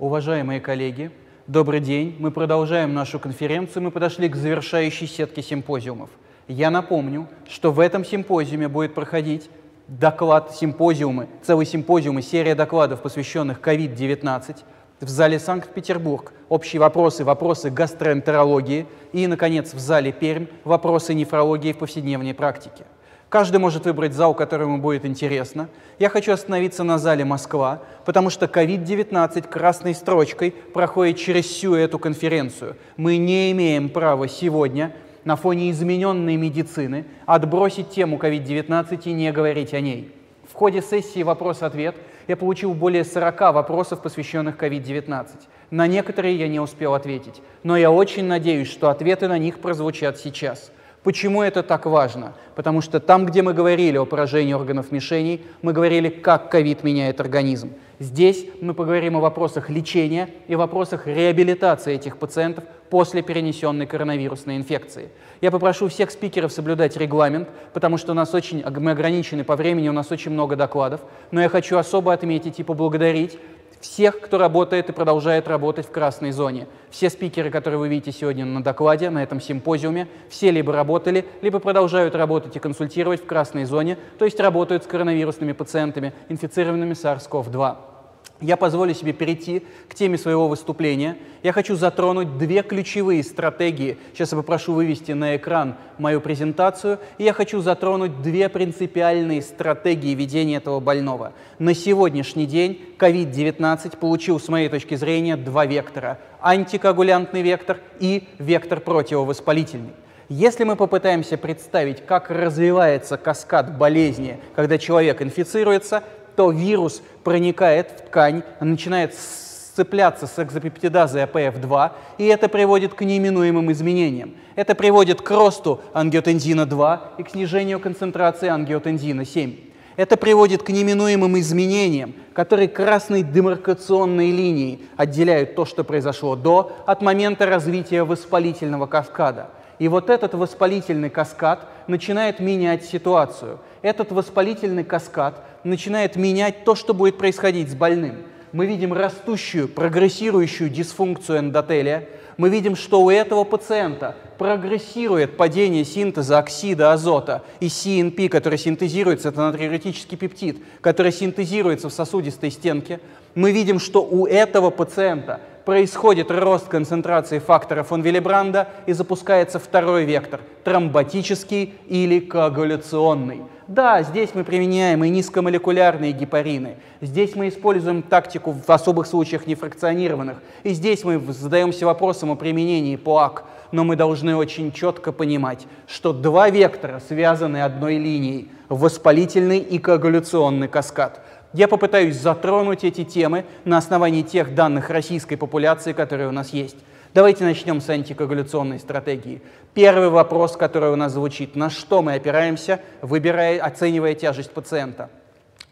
Уважаемые коллеги, добрый день. Мы продолжаем нашу конференцию. Мы подошли к завершающей сетке симпозиумов. Я напомню, что в этом симпозиуме будет проходить доклад, симпозиумы, целый симпозиум и серия докладов, посвященных COVID-19, в зале Санкт-Петербург общие вопросы, вопросы гастроэнтерологии и, наконец, в зале Пермь вопросы нефрологии в повседневной практике. Каждый может выбрать зал, который ему будет интересно. Я хочу остановиться на зале Москва, потому что COVID-19 красной строчкой проходит через всю эту конференцию. Мы не имеем права сегодня на фоне измененной медицины отбросить тему COVID-19 и не говорить о ней. В ходе сессии «Вопрос-ответ» я получил более 40 вопросов, посвященных COVID-19. На некоторые я не успел ответить, но я очень надеюсь, что ответы на них прозвучат сейчас. Почему это так важно? Потому что там, где мы говорили о поражении органов мишеней, мы говорили, как ковид меняет организм. Здесь мы поговорим о вопросах лечения и вопросах реабилитации этих пациентов после перенесенной коронавирусной инфекции. Я попрошу всех спикеров соблюдать регламент, потому что мы ограничены по времени, у нас очень много докладов. Но я хочу особо отметить и поблагодарить всех, кто работает и продолжает работать в красной зоне. Все спикеры, которые вы видите сегодня на докладе, на этом симпозиуме, все либо работали, либо продолжают работать и консультировать в красной зоне, то есть работают с коронавирусными пациентами, инфицированными SARS-CoV-2. Я позволю себе перейти к теме своего выступления. Я хочу затронуть две ключевые стратегии. Сейчас я попрошу вывести на экран мою презентацию. И я хочу затронуть две принципиальные стратегии ведения этого больного. На сегодняшний день COVID-19 получил, с моей точки зрения, два вектора. Антикоагулянтный вектор и вектор противовоспалительный. Если мы попытаемся представить, как развивается каскад болезни, когда человек инфицируется, то вирус проникает в ткань, начинает сцепляться с экзопептидазой АПФ-2, и это приводит к неименуемым изменениям. Это приводит к росту ангиотензина-2 и к снижению концентрации ангиотензина-7. Это приводит к неминуемым изменениям, которые красной демаркационной линией отделяют то, что произошло до, от момента развития воспалительного каскада. И вот этот воспалительный каскад начинает менять ситуацию. Этот воспалительный каскад начинает менять то, что будет происходить с больным. Мы видим растущую, прогрессирующую дисфункцию эндотелия. Мы видим, что у этого пациента прогрессирует падение синтеза оксида азота и CNP, который синтезируется, это натрийуретический пептид, который синтезируется в сосудистой стенке. Мы видим, что у этого пациента происходит рост концентрации фактора фон Виллебранда и запускается второй вектор – тромботический или коагуляционный. Да, здесь мы применяем и низкомолекулярные гепарины, здесь мы используем тактику в особых случаях нефракционированных, и здесь мы задаемся вопросом о применении ПОАК, но мы должны очень четко понимать, что два вектора связаны одной линией – воспалительный и коагуляционный каскад. Я попытаюсь затронуть эти темы на основании тех данных российской популяции, которые у нас есть. Давайте начнем с антикоагуляционной стратегии. Первый вопрос, который у нас звучит, на что мы опираемся, оценивая тяжесть пациента.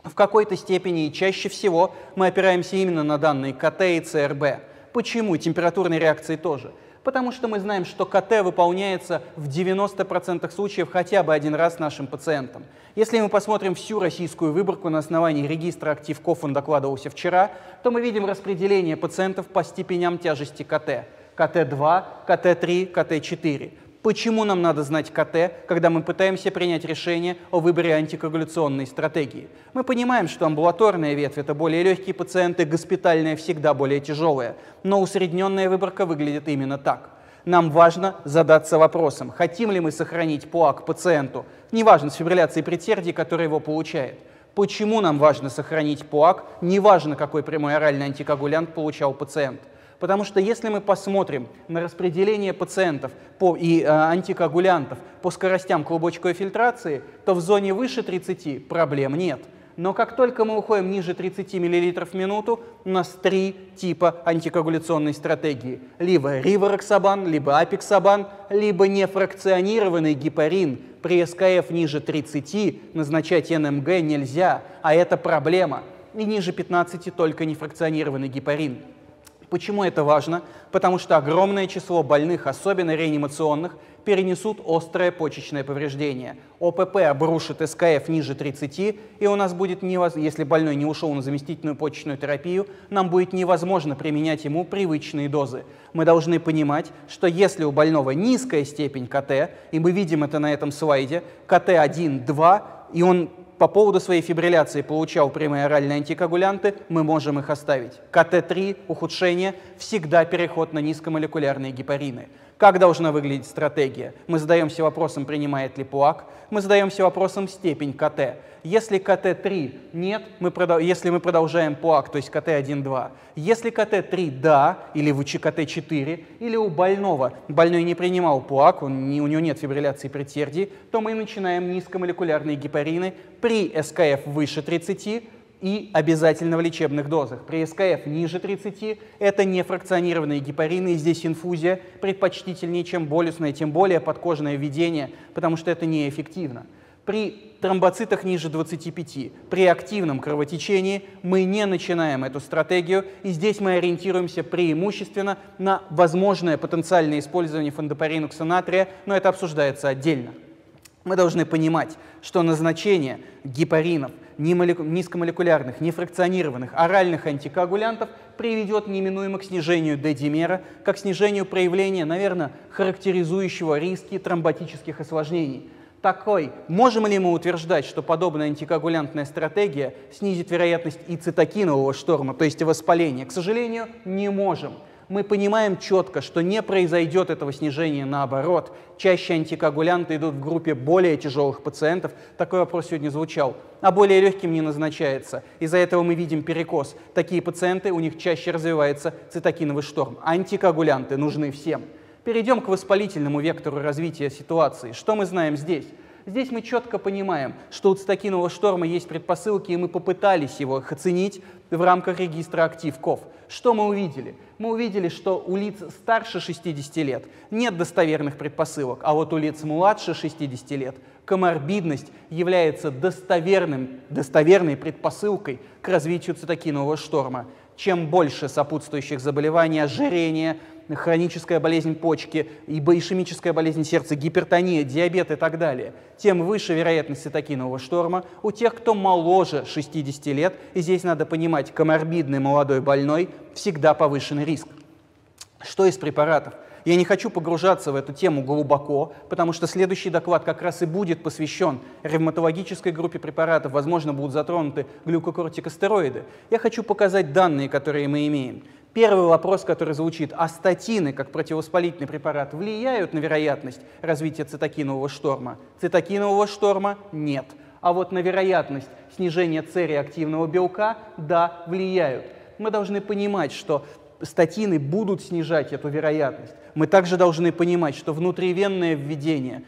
В какой-то степени и чаще всего мы опираемся именно на данные КТ и ЦРБ. Почему? Температурные реакции тоже. Потому что мы знаем, что КТ выполняется в 90% случаев хотя бы один раз нашим пациентам. Если мы посмотрим всю российскую выборку на основании регистра актив КОФ, он докладывался вчера, то мы видим распределение пациентов по степеням тяжести КТ. КТ-2, КТ-3, КТ-4. Почему нам надо знать КТ, когда мы пытаемся принять решение о выборе антикоагуляционной стратегии? Мы понимаем, что амбулаторная ветвь – это более легкие пациенты, госпитальная всегда более тяжелая, но усредненная выборка выглядит именно так. Нам важно задаться вопросом, хотим ли мы сохранить ПОАК пациенту, неважно, с фибрилляцией предсердий, который его получает. Почему нам важно сохранить ПОАК, неважно, какой прямой оральный антикоагулянт получал пациент? Потому что если мы посмотрим на распределение пациентов и антикоагулянтов по скоростям клубочковой фильтрации, то в зоне выше 30 проблем нет. Но как только мы уходим ниже 30 мл в минуту, у нас три типа антикоагуляционной стратегии. Либо ривароксабан, либо апиксабан, либо нефракционированный гепарин. При СКФ ниже 30 назначать НМГ нельзя, а это проблема. И ниже 15 только нефракционированный гепарин. Почему это важно? Потому что огромное число больных, особенно реанимационных, перенесут острое почечное повреждение. ОПП обрушит СКФ ниже 30, и у нас будет невозможно, если больной не ушел на заместительную почечную терапию, нам будет невозможно применять ему привычные дозы. Мы должны понимать, что если у больного низкая степень КТ, и мы видим это на этом слайде, КТ 1, 2, и он по поводу своей фибрилляции получал прямые оральные антикоагулянты, мы можем их оставить. КТ-3, ухудшение, всегда переход на низкомолекулярные гепарины. Как должна выглядеть стратегия? Мы задаемся вопросом, принимает ли ПОАК, мы задаемся вопросом степень КТ. Если КТ-3 нет, если мы продолжаем ПОАК, то есть КТ-1-2. Если КТ-3 да, или в КТ-4, или у больного, больной не принимал ПОАК, у него нет фибрилляции предсердий, то мы начинаем низкомолекулярные гепарины при СКФ выше 30 и обязательно в лечебных дозах. При СКФ ниже 30 это нефракционированные гепарины, и здесь инфузия предпочтительнее, чем болюсная, тем более подкожное введение, потому что это неэффективно. При тромбоцитах ниже 25, при активном кровотечении мы не начинаем эту стратегию, и здесь мы ориентируемся преимущественно на возможное потенциальное использование фондопаринукса натрия, но это обсуждается отдельно. Мы должны понимать, что назначение гепаринов, низкомолекулярных, нефракционированных, оральных антикоагулянтов приведет неминуемо к снижению д-димера, как снижению проявления, наверное, характеризующего риски тромботических осложнений. Можем ли мы утверждать, что подобная антикоагулянтная стратегия снизит вероятность и цитокинового шторма, то есть воспаления? К сожалению, не можем. Мы понимаем четко, что не произойдет этого снижения, наоборот. Чаще антикоагулянты идут в группе более тяжелых пациентов, такой вопрос сегодня звучал, а более легким не назначается. Из-за этого мы видим перекос. Такие пациенты, у них чаще развивается цитокиновый шторм. Антикоагулянты нужны всем. Перейдем к воспалительному вектору развития ситуации. Что мы знаем здесь? Здесь мы четко понимаем, что у цитокинового шторма есть предпосылки, и мы попытались его оценить в рамках регистра активков. Что мы увидели? Мы увидели, что у лиц старше 60 лет нет достоверных предпосылок, а вот у лиц младше 60 лет коморбидность является достоверной предпосылкой к развитию цитокинового шторма. Чем больше сопутствующих заболеваний, ожирение, хроническая болезнь почки, ишемическая болезнь сердца, гипертония, диабет и так далее, тем выше вероятность цитокинового шторма у тех, кто моложе 60 лет. И здесь надо понимать, коморбидный молодой больной всегда повышенный риск. Что из препаратов? Я не хочу погружаться в эту тему глубоко, потому что следующий доклад как раз и будет посвящен ревматологической группе препаратов, возможно, будут затронуты глюкокортикостероиды. Я хочу показать данные, которые мы имеем. Первый вопрос, который звучит, а статины как противовоспалительный препарат влияют на вероятность развития цитокинового шторма? Цитокинового шторма нет. А вот на вероятность снижения С-реактивного белка, да, влияют. Мы должны понимать, что статины будут снижать эту вероятность. Мы также должны понимать, что внутривенное введение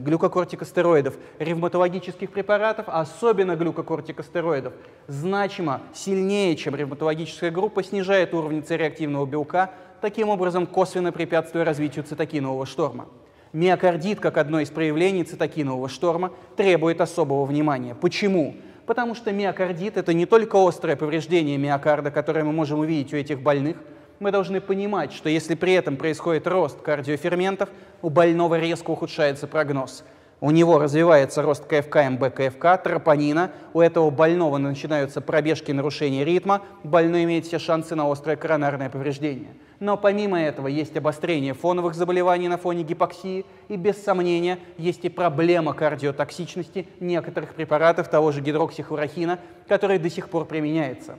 глюкокортикостероидов, ревматологических препаратов, особенно глюкокортикостероидов, значимо сильнее, чем ревматологическая группа, снижает уровень С-реактивного белка, таким образом косвенно препятствуя развитию цитокинового шторма. Миокардит, как одно из проявлений цитокинового шторма, требует особого внимания. Почему? Потому что миокардит – это не только острое повреждение миокарда, которое мы можем увидеть у этих больных. Мы должны понимать, что если при этом происходит рост кардиоферментов, у больного резко ухудшается прогноз. У него развивается рост КФК, МБ, КФК, тропонина, у этого больного начинаются пробежки, нарушения ритма, больной имеет все шансы на острое коронарное повреждение. Но помимо этого есть обострение фоновых заболеваний на фоне гипоксии, и без сомнения есть и проблема кардиотоксичности некоторых препаратов того же гидроксихлорохина, который до сих пор применяется.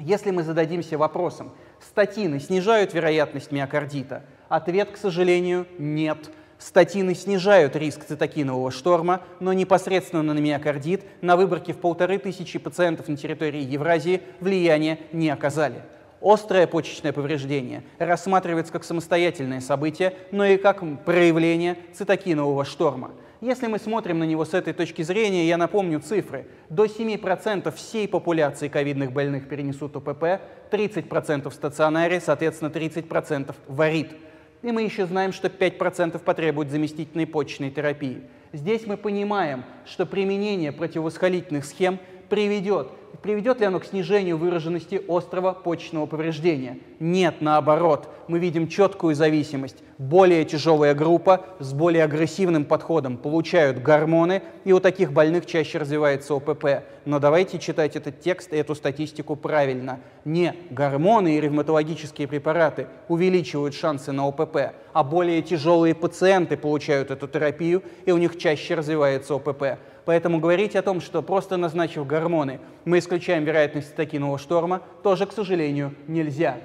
Если мы зададимся вопросом, статины снижают вероятность миокардита? Ответ, к сожалению, нет. Статины снижают риск цитокинового шторма, но непосредственно на миокардит на выборке в 1500 пациентов на территории Евразии влияния не оказали. Острое почечное повреждение рассматривается как самостоятельное событие, но и как проявление цитокинового шторма. Если мы смотрим на него с этой точки зрения, я напомню цифры. До 7% всей популяции ковидных больных перенесут ОПП, 30% в стационаре, соответственно, 30% в ОРИТ. И мы еще знаем, что 5% потребуют заместительной почечной терапии. Здесь мы понимаем, что применение противовоспалительных схем приведет Приведет ли оно к снижению выраженности острого почечного повреждения? Нет, наоборот. Мы видим четкую зависимость. Более тяжелая группа с более агрессивным подходом получают гормоны, и у таких больных чаще развивается ОПП. Но давайте читать этот текст и эту статистику правильно. Не гормоны и ревматологические препараты увеличивают шансы на ОПП, а более тяжелые пациенты получают эту терапию, и у них чаще развивается ОПП. Поэтому говорить о том, что просто назначив гормоны, мы исключаем вероятность цитокинового шторма, тоже, к сожалению, нельзя.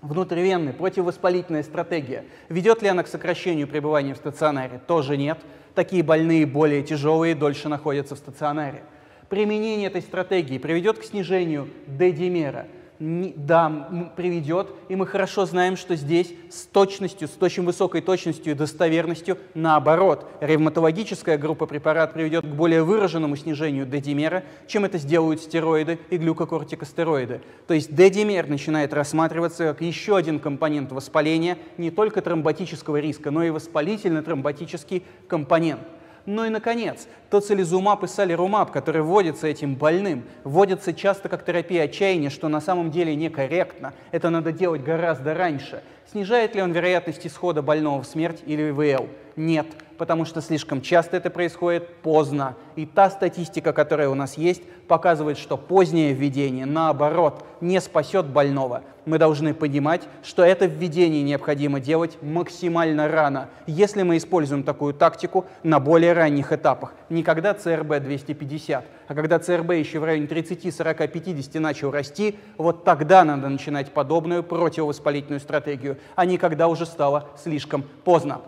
Внутривенная противовоспалительная стратегия. Ведет ли она к сокращению пребывания в стационаре? Тоже нет. Такие больные, более тяжелые, дольше находятся в стационаре. Применение этой стратегии приведет к снижению д-димера. Да, приведет, и мы хорошо знаем, что здесь с очень высокой точностью и достоверностью наоборот. Ревматологическая группа препарат приведет к более выраженному снижению д-димера, чем это сделают стероиды и глюкокортикостероиды. То есть д-димер начинает рассматриваться как еще один компонент воспаления, не только тромботического риска, но и воспалительно-тромботический компонент. Ну и, наконец, тоцилизумаб и сарилумаб, которые вводятся этим больным, вводятся часто как терапия отчаяния, что на самом деле некорректно. Это надо делать гораздо раньше. Снижает ли он вероятность исхода больного в смерть или ИВЛ? Нет, потому что слишком часто это происходит поздно. И та статистика, которая у нас есть, показывает, что позднее введение, наоборот, не спасет больного. Мы должны понимать, что это введение необходимо делать максимально рано, если мы используем такую тактику на более ранних этапах. Не когда ЦРБ 250, а когда ЦРБ еще в районе 30, 40, 50 начал расти, вот тогда надо начинать подобную противовоспалительную стратегию, а не когда уже стало слишком поздно.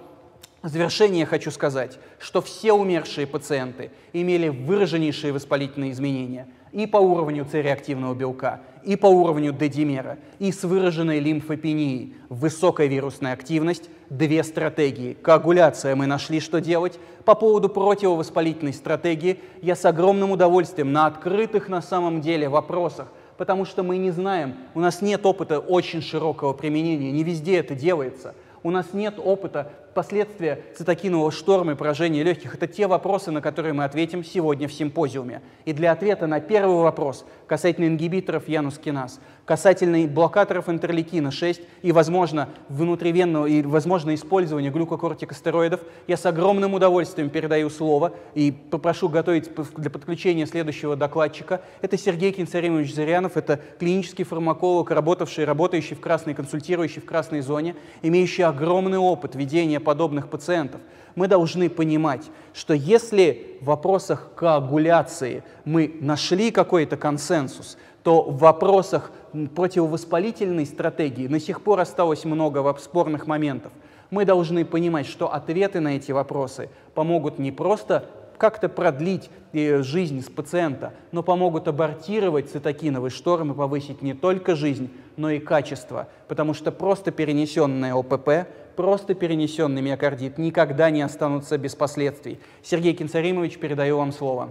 В завершение хочу сказать, что все умершие пациенты имели выраженнейшие воспалительные изменения и по уровню С-реактивного белка, и по уровню д-димера, и с выраженной лимфопенией, высокая вирусная активность. Две стратегии. Коагуляция, мы нашли, что делать. По поводу противовоспалительной стратегии я с огромным удовольствием на открытых на самом деле вопросах, потому что мы не знаем, у нас нет опыта очень широкого применения, не везде это делается. У нас нет опыта последствия цитокинового шторма и поражения легких. Это те вопросы, на которые мы ответим сегодня в симпозиуме. И для ответа на первый вопрос касательно ингибиторов янус-киназ, касательно блокаторов интерлейкина-6 и, возможно, внутривенного и, возможно, использования глюкокортикостероидов, я с огромным удовольствием передаю слово и попрошу готовить для подключения следующего докладчика. Это Сергей Кенсаринович Зырянов, это клинический фармаколог, работающий в красной, консультирующий в красной зоне, имеющий огромный опыт ведения подобных пациентов. Мы должны понимать, что если в вопросах коагуляции мы нашли какой-то консенсус, то в вопросах противовоспалительной стратегии до сих пор осталось много спорных моментов. Мы должны понимать, что ответы на эти вопросы помогут не просто как-то продлить жизнь с пациента, но помогут абортировать цитокиновый шторм и повысить не только жизнь, но и качество, потому что просто перенесенная ОПП, просто перенесенный миокардит никогда не останутся без последствий. Сергей Кенсаримович, передаю вам слово.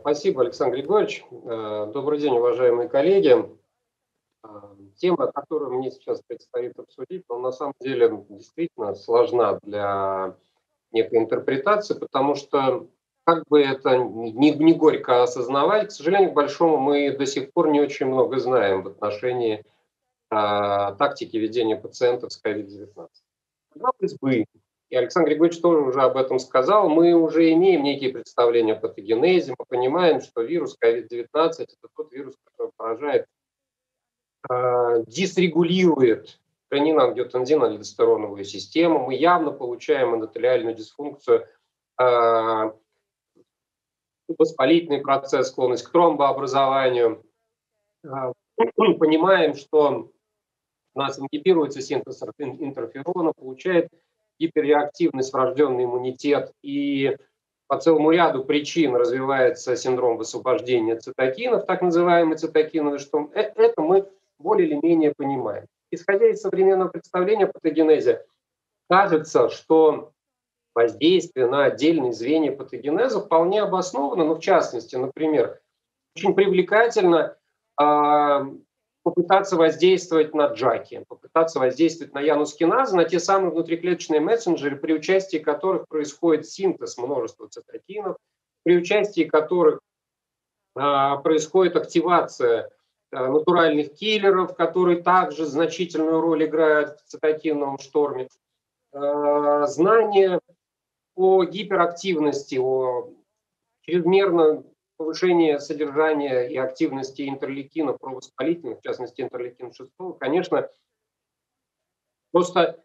Спасибо, Александр Григорьевич. Добрый день, уважаемые коллеги. Тема, которую мне сейчас предстоит обсудить, но на самом деле действительно сложна для некой интерпретации, потому что, как бы это не горько осознавать, к сожалению, к большому, мы до сих пор не очень много знаем в отношении тактики ведения пациентов с COVID-19. Казалось бы, и Александр Григорьевич тоже уже об этом сказал, мы уже имеем некие представления о патогенезе, мы понимаем, что вирус COVID-19 – это тот вирус, который поражает, дисрегулирует ангиотензин-2 систему, мы явно получаем эндотелиальную дисфункцию, воспалительный процесс, склонность к тромбообразованию. Мы понимаем, что у нас ингибируется синтез интерферона, получает гиперреактивность, врожденный иммунитет, и по целому ряду причин развивается синдром высвобождения цитокинов, так называемый цитокиновый шторм. Это мы более или менее понимаем. Исходя из современного представления о патогенезе, кажется, что воздействие на отдельные звенья патогенеза вполне обосновано, но в частности, например, очень привлекательно попытаться воздействовать на джаки, попытаться воздействовать на янус-киназы, на те самые внутриклеточные мессенджеры, при участии которых происходит синтез множества цитокинов, при участии которых происходит активация натуральных киллеров, которые также значительную роль играют в цитокиновом шторме. Знание о гиперактивности, о чрезмерном повышении содержания и активности интерлейкинов провоспалительных, в частности интерлейкин-6, конечно, просто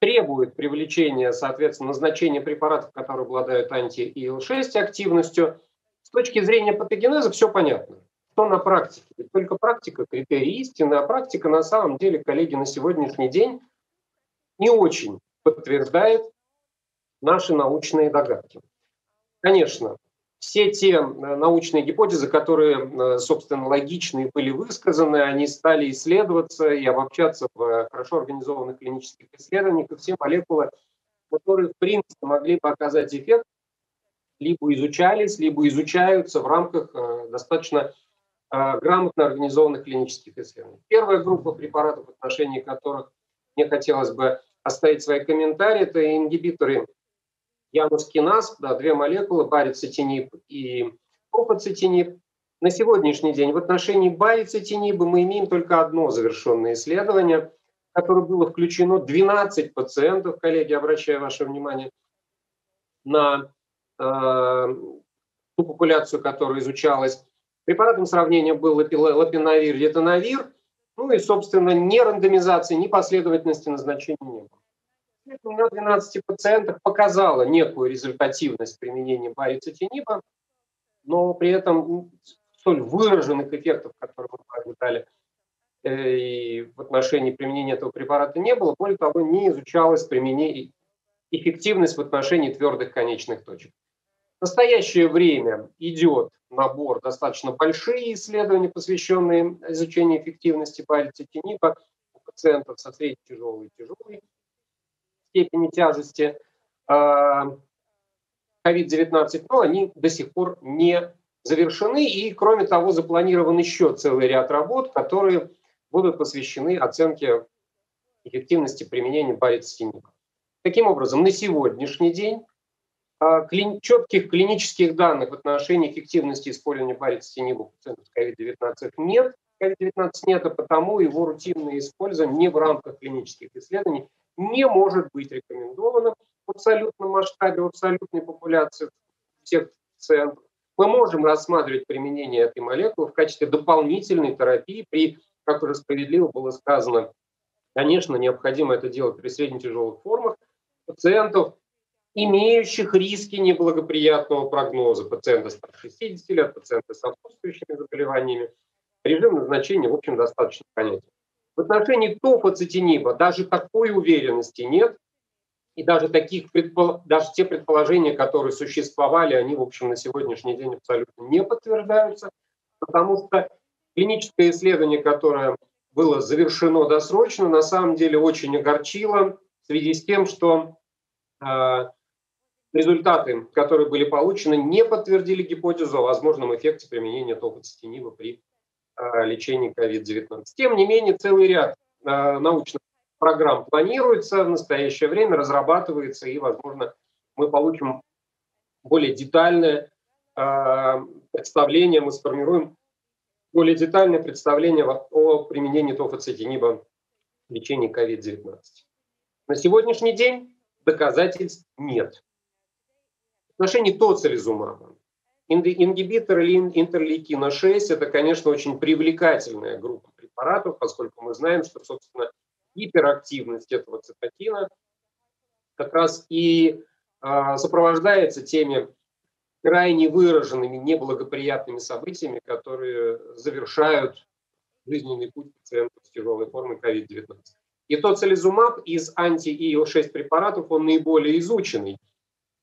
требует привлечения, соответственно, назначения препаратов, которые обладают анти-ИЛ-6 активностью. С точки зрения патогенеза все понятно. Что на практике? Ведь только практика – критерий истины, а практика на самом деле, коллеги, на сегодняшний день не очень подтверждает наши научные догадки. Конечно, все те научные гипотезы, которые, собственно, логичные были высказаны, они стали исследоваться и обобщаться в хорошо организованных клинических исследованиях, и все молекулы, которые, в принципе, могли бы оказать эффект, либо изучались, либо изучаются в рамках достаточно грамотно организованных клинических исследований. Первая группа препаратов, в отношении которых мне хотелось бы оставить свои комментарии, это ингибиторы янускиназ, да, две молекулы, барицитиниб и тофацитиниб. На сегодняшний день в отношении барицитиниба мы имеем только одно завершенное исследование, в которое было включено 12 пациентов, коллеги, обращаю ваше внимание на ту популяцию, которая изучалась. Препаратом сравнения был лапинавир, ретинавир, ну и, собственно, ни рандомизации, ни последовательности назначения не было. На 12 пациентах показала некую результативность применения барицитиниба, но при этом столь выраженных эффектов, которые мы наблюдали и в отношении применения этого препарата, не было. Более того, не изучалось применение эффективность в отношении твердых конечных точек. В настоящее время идет набор, достаточно большие исследования, посвященные изучению эффективности барицитиниба у пациентов со средней тяжелой и тяжелой степени тяжести COVID-19, но они до сих пор не завершены. И, кроме того, запланирован еще целый ряд работ, которые будут посвящены оценке эффективности применения барицитиниба. Таким образом, на сегодняшний день четких клинических данных в отношении эффективности использования барицитиниба у пациентов с COVID-19 нет. COVID-19 нет, а потому его рутинное использование не в рамках клинических исследований не может быть рекомендовано в абсолютном масштабе, в абсолютной популяции всех пациентов. Мы можем рассматривать применение этой молекулы в качестве дополнительной терапии при, как уже справедливо было сказано, конечно, необходимо это делать при средне-тяжелых формах, пациентов, имеющих риски неблагоприятного прогноза, пациента старше 60 лет, пациента с сопутствующими заболеваниями, режим назначения, в общем, достаточно понятен. В отношении тофацитиниба даже такой уверенности нет, и даже те предположения, которые существовали, они, в общем, на сегодняшний день абсолютно не подтверждаются, потому что клиническое исследование, которое было завершено досрочно, на самом деле очень огорчило, в связи с тем, что результаты, которые были получены, не подтвердили гипотезу о возможном эффекте применения тофацитиниба при лечении COVID-19. Тем не менее, целый ряд научных программ планируется, в настоящее время разрабатывается, и, возможно, мы получим более детальное представление, мы сформируем более детальное представление о применении тофацитиниба в лечении COVID-19. На сегодняшний день доказательств нет. В отношении тоцилизумаба, ингибитор интерлейкина-6, это, конечно, очень привлекательная группа препаратов, поскольку мы знаем, что, собственно, гиперактивность этого цитокина как раз и сопровождается теми крайне выраженными неблагоприятными событиями, которые завершают жизненный путь пациентов с тяжелой формой COVID-19. И тоцилизумаб из анти-ИЛ-6 препаратов, он наиболее изученный.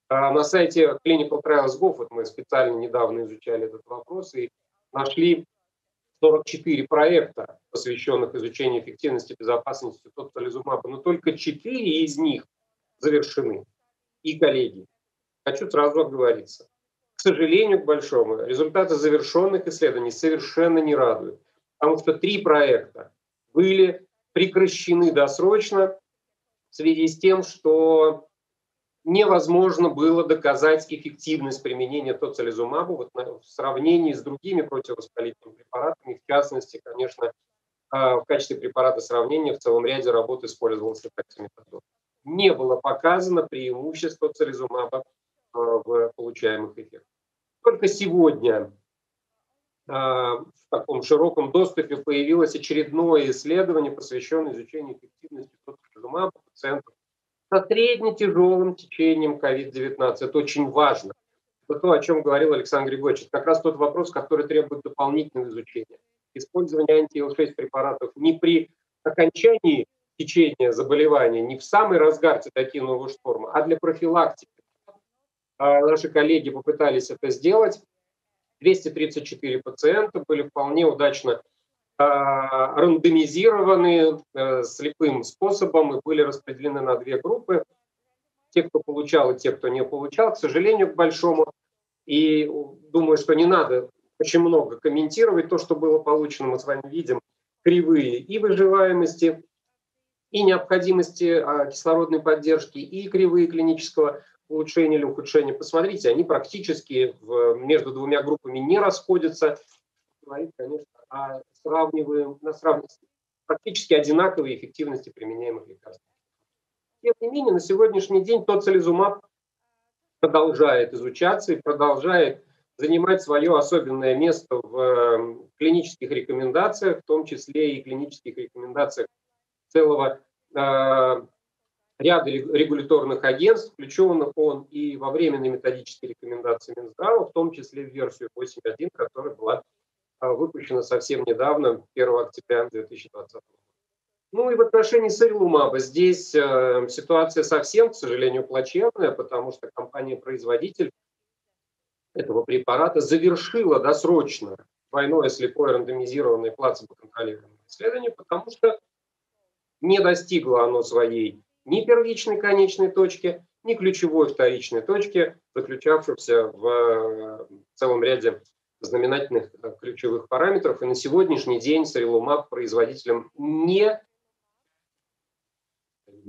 На сайте Clinical Trials Go, вот мы специально недавно изучали этот вопрос и нашли 44 проекта, посвященных изучению эффективности и безопасности тоцилизумаба, но только 4 из них завершены. И, коллеги, хочу сразу оговориться. К сожалению, к большому, результаты завершенных исследований совершенно не радуют, потому что 3 проекта были прекращены досрочно в связи с тем, что невозможно было доказать эффективность применения тоцилизумаба в сравнении с другими противовоспалительными препаратами. В частности, конечно, в качестве препарата сравнения в целом ряде работ использовался таксиметазон. Не было показано преимущество тоцилизумаба в получаемых эффектах. Только сегодня в таком широком доступе появилось очередное исследование, посвященное изучению эффективности тоцилизумаба пациентов со средне-тяжелым течением COVID-19. Это очень важно. Это то, о чем говорил Александр Григорьевич. Это как раз тот вопрос, который требует дополнительного изучения. Использование анти-Ил-6 препаратов не при окончании течения заболевания, не в самый разгар цитокинового шторма, а для профилактики. Наши коллеги попытались это сделать. 234 пациента были вполне удачно рандомизированы слепым способом и были распределены на две группы. Те, кто получал, и те, кто не получал. К сожалению, к большому. И думаю, что не надо очень много комментировать то, что было получено. Мы с вами видим кривые и выживаемости, и необходимости кислородной поддержки, и кривые клинического улучшения или ухудшения. Посмотрите, они практически между двумя группами не расходятся. Говорит, конечно, о практически одинаковой эффективности применяемых лекарств. Тем не менее, на сегодняшний день тоцилизумаб продолжает изучаться и продолжает занимать свое особенное место в клинических рекомендациях, в том числе и клинических рекомендациях целого ряда регуляторных агентств, включенных он и во временные методические рекомендации Минздрава, в том числе в версию 8.1, которая была выпущена совсем недавно, 1 октября 2020 года. Ну и в отношении сарилумаба здесь ситуация совсем, к сожалению, плачевная, потому что компания-производитель этого препарата завершила досрочно двойное слепое рандомизированное плацебо-контролированное исследование, потому что не достигло оно своей ни первичной конечной точки, ни ключевой вторичной точки, заключавшейся в целом ряде знаменательных ключевых параметров. И на сегодняшний день сарилумаб производителям не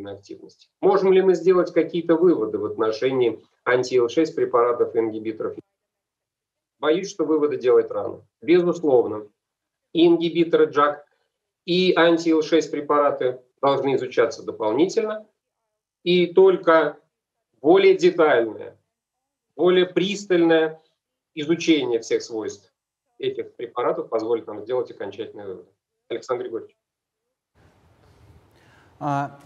активности. Можем ли мы сделать какие-то выводы в отношении анти-Ил-6 препаратов и ингибиторов? Боюсь, что выводы делать рано. Безусловно, и ингибиторы JAK, и анти-Ил-6 препараты должны изучаться дополнительно, и только более детальное, более пристальное изучение всех свойств этих препаратов позволит нам сделать окончательные выводы. Александр Григорьевич.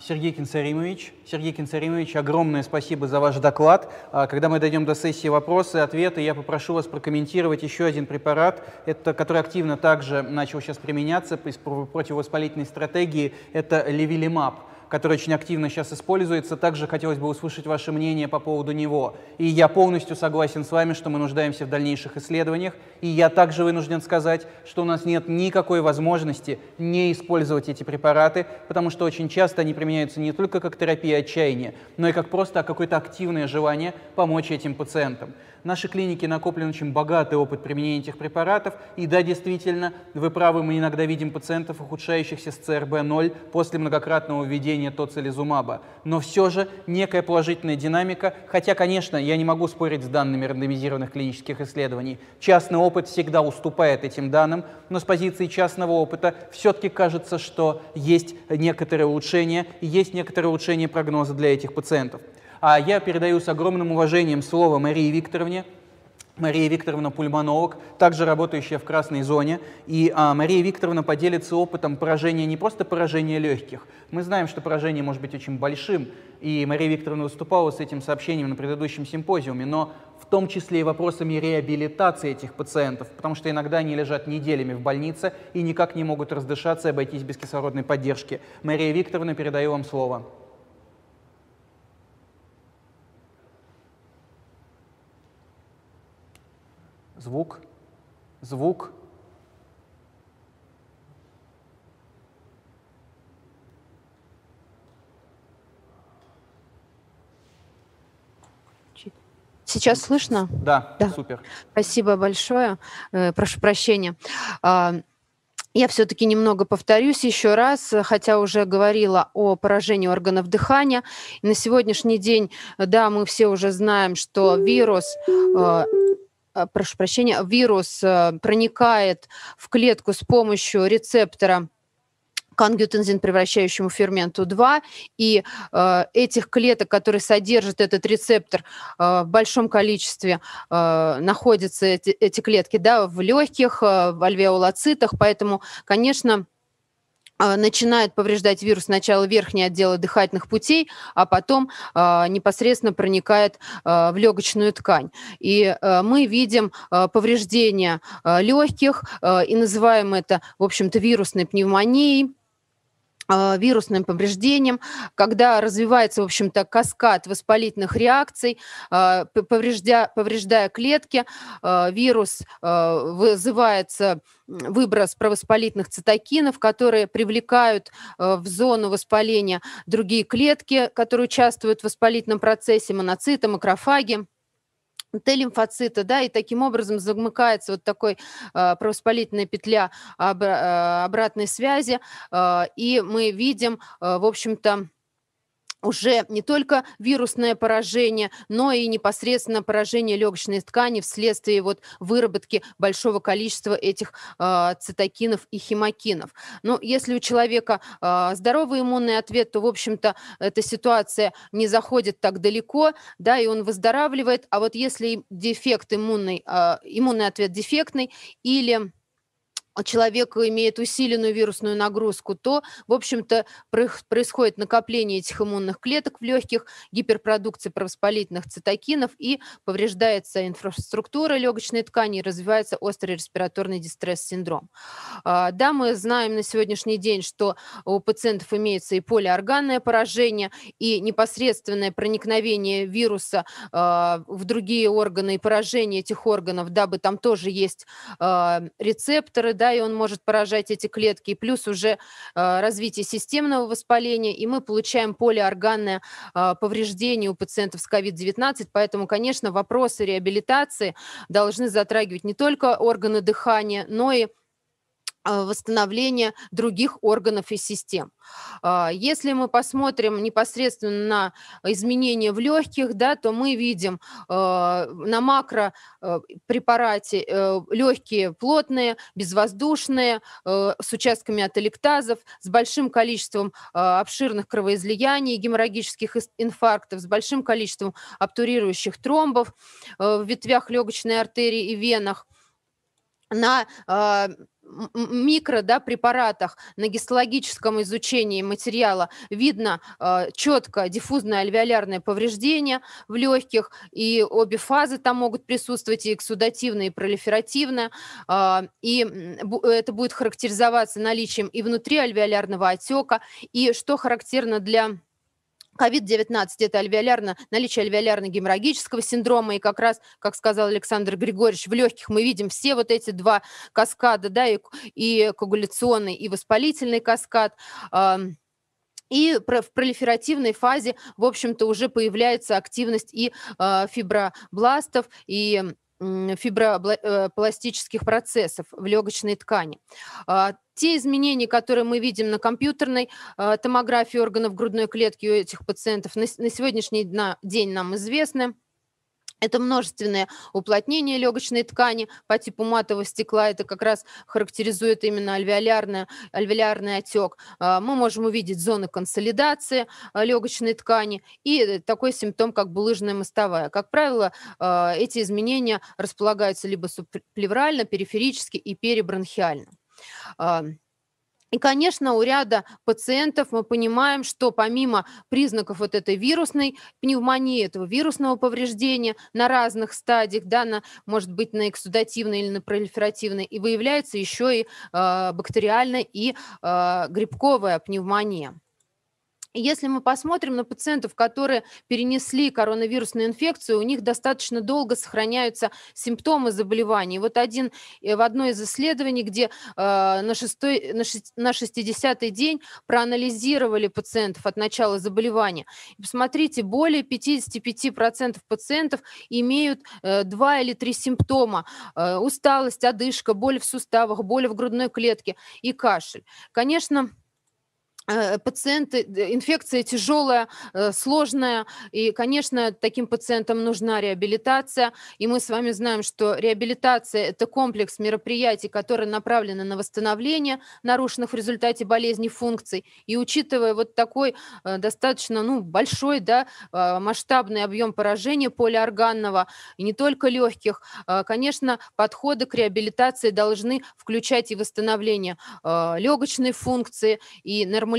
Сергей Кенсаринович, огромное спасибо за ваш доклад. Когда мы дойдем до сессии вопросы и ответы, я попрошу вас прокомментировать еще один препарат, который активно также начал сейчас применяться из противовоспалительной стратегии. Это левилимаб, который очень активно сейчас используется. Также хотелось бы услышать ваше мнение по поводу него. И я полностью согласен с вами, что мы нуждаемся в дальнейших исследованиях. И я также вынужден сказать, что у нас нет никакой возможности не использовать эти препараты, потому что очень часто они применяются не только как терапия отчаяния, но и как просто какое-то активное желание помочь этим пациентам. В нашей клинике накоплен очень богатый опыт применения этих препаратов. И да, действительно, вы правы, мы иногда видим пациентов, ухудшающихся с ЦРБ-0 после многократного введения тоцилизумаба. Но все же некая положительная динамика, хотя, конечно, я не могу спорить с данными рандомизированных клинических исследований. Частный опыт всегда уступает этим данным, но с позиции частного опыта все-таки кажется, что есть некоторые улучшения, и есть некоторые улучшения прогноза для этих пациентов. А я передаю с огромным уважением слово Марии Викторовне. Мария Викторовна – пульмонолог, также работающая в красной зоне. И Мария Викторовна поделится опытом поражения, не просто поражения легких. Мы знаем, что поражение может быть очень большим, и Мария Викторовна выступала с этим сообщением на предыдущем симпозиуме, но в том числе и вопросами реабилитации этих пациентов, потому что иногда они лежат неделями в больнице и никак не могут раздышаться и обойтись без кислородной поддержки. Мария Викторовна, передаю вам слово. Звук. Сейчас слышно? Да, супер. Спасибо большое. Прошу прощения. Я все-таки немного повторюсь еще раз, хотя уже говорила о поражении органов дыхания. На сегодняшний день, да, мы все уже знаем, что вирус проникает в клетку с помощью рецептора к ангиотензин, превращающему ферменту 2, и этих клеток, которые содержат этот рецептор, в большом количестве находятся эти клетки, да, в легких, в альвеолоцитах, поэтому, конечно, начинает повреждать вирус сначала верхние отделы дыхательных путей, а потом непосредственно проникает в легочную ткань. И мы видим повреждение легких, и называем это, в общем-то, вирусной пневмонией, вирусным повреждением, когда развивается, в общем-то, каскад воспалительных реакций, повреждая клетки, вирус вызывается выброс провоспалительных цитокинов, которые привлекают в зону воспаления другие клетки, которые участвуют в воспалительном процессе, моноциты, макрофаги, Т-лимфоциты, да, и таким образом замыкается вот такой провоспалительная петля обратной связи, и мы видим, в общем-то, уже не только вирусное поражение, но и непосредственно поражение легочной ткани вследствие вот выработки большого количества этих цитокинов и химокинов. Но если у человека здоровый иммунный ответ, то, в общем-то, эта ситуация не заходит так далеко, да, и он выздоравливает. А вот если дефект иммунный ответ дефектный или человек имеет усиленную вирусную нагрузку, то, в общем-то, происходит накопление этих иммунных клеток в легких, гиперпродукция провоспалительных цитокинов, и повреждается инфраструктура легочной ткани, и развивается острый респираторный дистресс-синдром. Да, мы знаем на сегодняшний день, что у пациентов имеется и полиорганное поражение, и непосредственное проникновение вируса в другие органы, и поражение этих органов, дабы там тоже есть рецепторы, да, и он может поражать эти клетки, и плюс уже развитие системного воспаления, и мы получаем полиорганное повреждение у пациентов с COVID-19, поэтому, конечно, вопросы реабилитации должны затрагивать не только органы дыхания, но и восстановление других органов и систем. Если мы посмотрим непосредственно на изменения в легких, да, то мы видим на макропрепарате легкие плотные, безвоздушные, с участками ателектазов, с большим количеством обширных кровоизлияний, геморрагических инфарктов, с большим количеством обтурирующих тромбов в ветвях легочной артерии и венах. На микро, да, препаратах, на гистологическом изучении материала видно четко диффузное альвеолярное повреждение в легких, и обе фазы там могут присутствовать, и эксудативное, и пролиферативное, и это будет характеризоваться наличием и внутриальвеолярного отека, и, что характерно для COVID-19, это наличие альвеолярно-геморрагического синдрома, и как раз, как сказал Александр Григорьевич, в легких мы видим все вот эти два каскада, да, и коагуляционный, и воспалительный каскад. И в пролиферативной фазе, в общем-то, уже появляется активность и фибробластов, и фибропластических процессов в легочной ткани. Те изменения, которые мы видим на компьютерной томографии органов грудной клетки у этих пациентов, на сегодняшний день нам известны. Это множественное уплотнение легочной ткани по типу матового стекла. Это как раз характеризует именно альвеолярный отек. Мы можем увидеть зоны консолидации легочной ткани и такой симптом, как булыжная мостовая. Как правило, эти изменения располагаются либо субплеврально, периферически и перебронхиально. И, конечно, у ряда пациентов мы понимаем, что помимо признаков вот этой вирусной пневмонии, этого вирусного повреждения на разных стадиях, да, может быть, на эксудативной или на пролиферативной, и выявляется еще и бактериальная и грибковая пневмония. Если мы посмотрим на пациентов, которые перенесли коронавирусную инфекцию, у них достаточно долго сохраняются симптомы заболевания. Вот в одно из исследований, где на 60-й день проанализировали пациентов от начала заболевания. Посмотрите, более 55% пациентов имеют 2 или 3 симптома. Усталость, одышка, боль в суставах, боль в грудной клетке и кашель. Конечно, пациенты, инфекция тяжелая, сложная, и, конечно, таким пациентам нужна реабилитация, и мы с вами знаем, что реабилитация – это комплекс мероприятий, которые направлены на восстановление нарушенных в результате болезни функций, и учитывая вот такой достаточно большой, масштабный объем поражения полиорганного, и не только легких, конечно, подходы к реабилитации должны включать и восстановление легочной функции, и нормализацию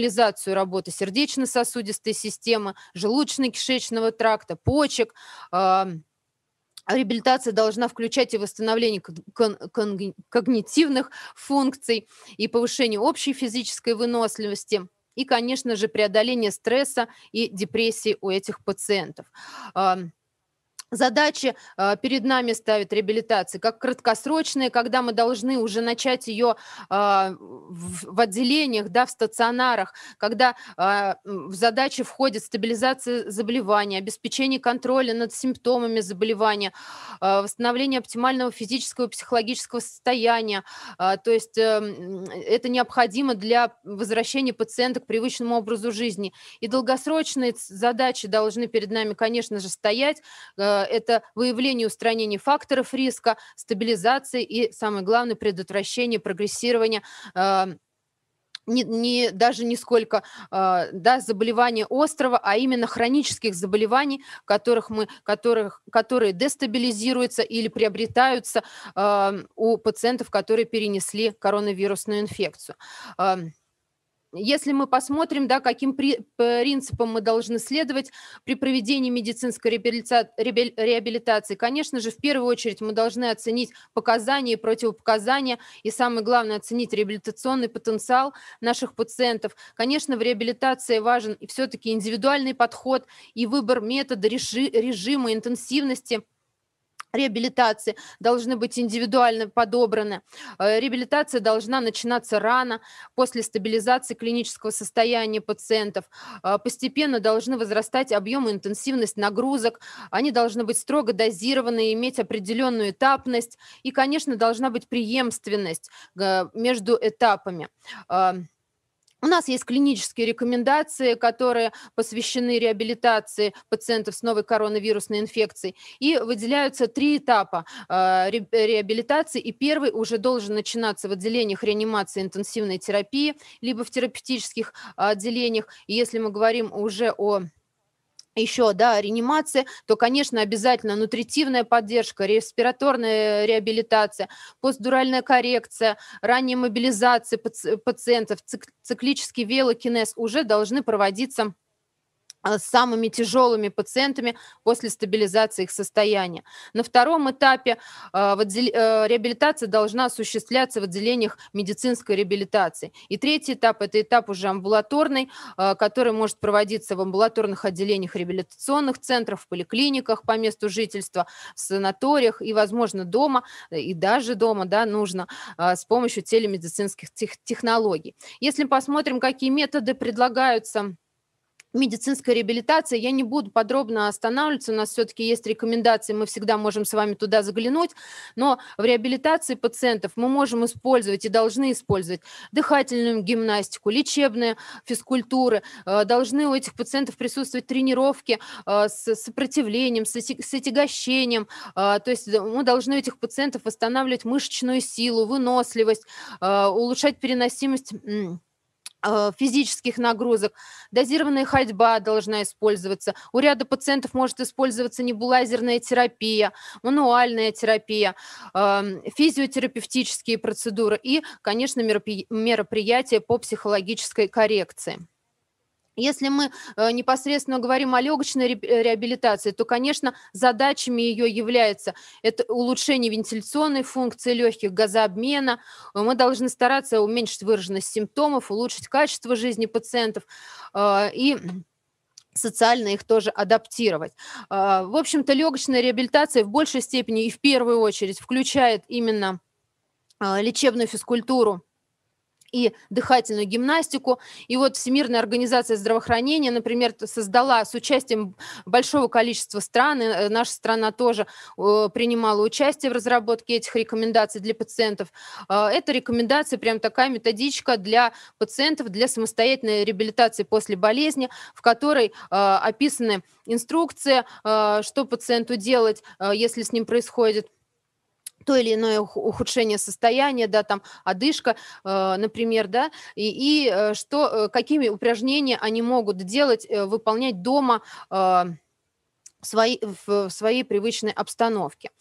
работы сердечно-сосудистой системы, желудочно-кишечного тракта, почек. Реабилитация должна включать и восстановление когнитивных функций и повышение общей физической выносливости. И, конечно же, преодоление стресса и депрессии у этих пациентов. Задачи перед нами ставит реабилитация, как краткосрочные, когда мы должны уже начать ее в отделениях, в стационарах, когда в задачи входит стабилизация заболевания, обеспечение контроля над симптомами заболевания, восстановление оптимального физического и психологического состояния. То есть это необходимо для возвращения пациента к привычному образу жизни. И долгосрочные задачи должны перед нами, конечно же, стоять. Это выявление и устранение факторов риска, стабилизации и, самое главное, предотвращение прогрессирования заболевания острого, а именно хронических заболеваний, которые дестабилизируются или приобретаются у пациентов, которые перенесли коронавирусную инфекцию. Если мы посмотрим, каким принципам мы должны следовать при проведении медицинской реабилитации, конечно же, в первую очередь мы должны оценить показания и противопоказания, и самое главное, оценить реабилитационный потенциал наших пациентов. Конечно, в реабилитации важен и все-таки индивидуальный подход и выбор метода, режима, интенсивности реабилитации должны быть индивидуально подобраны. Реабилитация должна начинаться рано, после стабилизации клинического состояния пациентов. Постепенно должны возрастать объем и интенсивность нагрузок. Они должны быть строго дозированы, иметь определенную этапность. И, конечно, должна быть преемственность между этапами. У нас есть клинические рекомендации, которые посвящены реабилитации пациентов с новой коронавирусной инфекцией. И выделяются 3 этапа реабилитации. И первый уже должен начинаться в отделениях реанимации интенсивной терапии, либо в терапевтических отделениях. И если мы говорим уже о реанимации, то, конечно, обязательно нутритивная поддержка, респираторная реабилитация, постдуральная коррекция, ранняя мобилизация пациентов, циклический велокинез уже должны проводиться с самыми тяжелыми пациентами после стабилизации их состояния. На втором этапе реабилитация должна осуществляться в отделениях медицинской реабилитации. И третий этап – это этап уже амбулаторный, который может проводиться в амбулаторных отделениях реабилитационных центров, в поликлиниках по месту жительства, в санаториях и, возможно, дома, и даже дома нужно с помощью телемедицинских технологий. Если посмотрим, какие методы предлагаются медицинская реабилитация. Я не буду подробно останавливаться, у нас все-таки есть рекомендации, мы всегда можем с вами туда заглянуть, но в реабилитации пациентов мы можем использовать и должны использовать дыхательную гимнастику, лечебные физкультуры, должны у этих пациентов присутствовать тренировки с сопротивлением, с отягощением, то есть мы должны у этих пациентов восстанавливать мышечную силу, выносливость, улучшать переносимость физических нагрузок, дозированная ходьба должна использоваться. У ряда пациентов может использоваться небулайзерная терапия, мануальная терапия, физиотерапевтические процедуры и, конечно, мероприятия по психологической коррекции. Если мы непосредственно говорим о легочной реабилитации, то, конечно, задачами ее является это улучшение вентиляционной функции легких, газообмена. Мы должны стараться уменьшить выраженность симптомов, улучшить качество жизни пациентов и социально их тоже адаптировать. В общем-то, легочная реабилитация в большей степени и в первую очередь включает именно лечебную физкультуру и дыхательную гимнастику. И вот Всемирная организация здравоохранения, например, создала с участием большого количества стран, и наша страна тоже принимала участие в разработке этих рекомендаций для пациентов. Это рекомендация, прям такая методичка для пациентов, для самостоятельной реабилитации после болезни, в которой описаны инструкции, что пациенту делать, если с ним происходит то или иное ухудшение состояния, да, там одышка, например, да, и что, какими упражнения они могут делать, выполнять дома в своей привычной обстановке.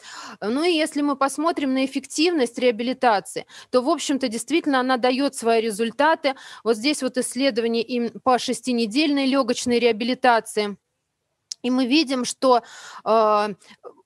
Ну и если мы посмотрим на эффективность реабилитации, то, в общем-то, действительно она дает свои результаты. Вот здесь вот исследование по 6-недельной легочной реабилитации. И мы видим, что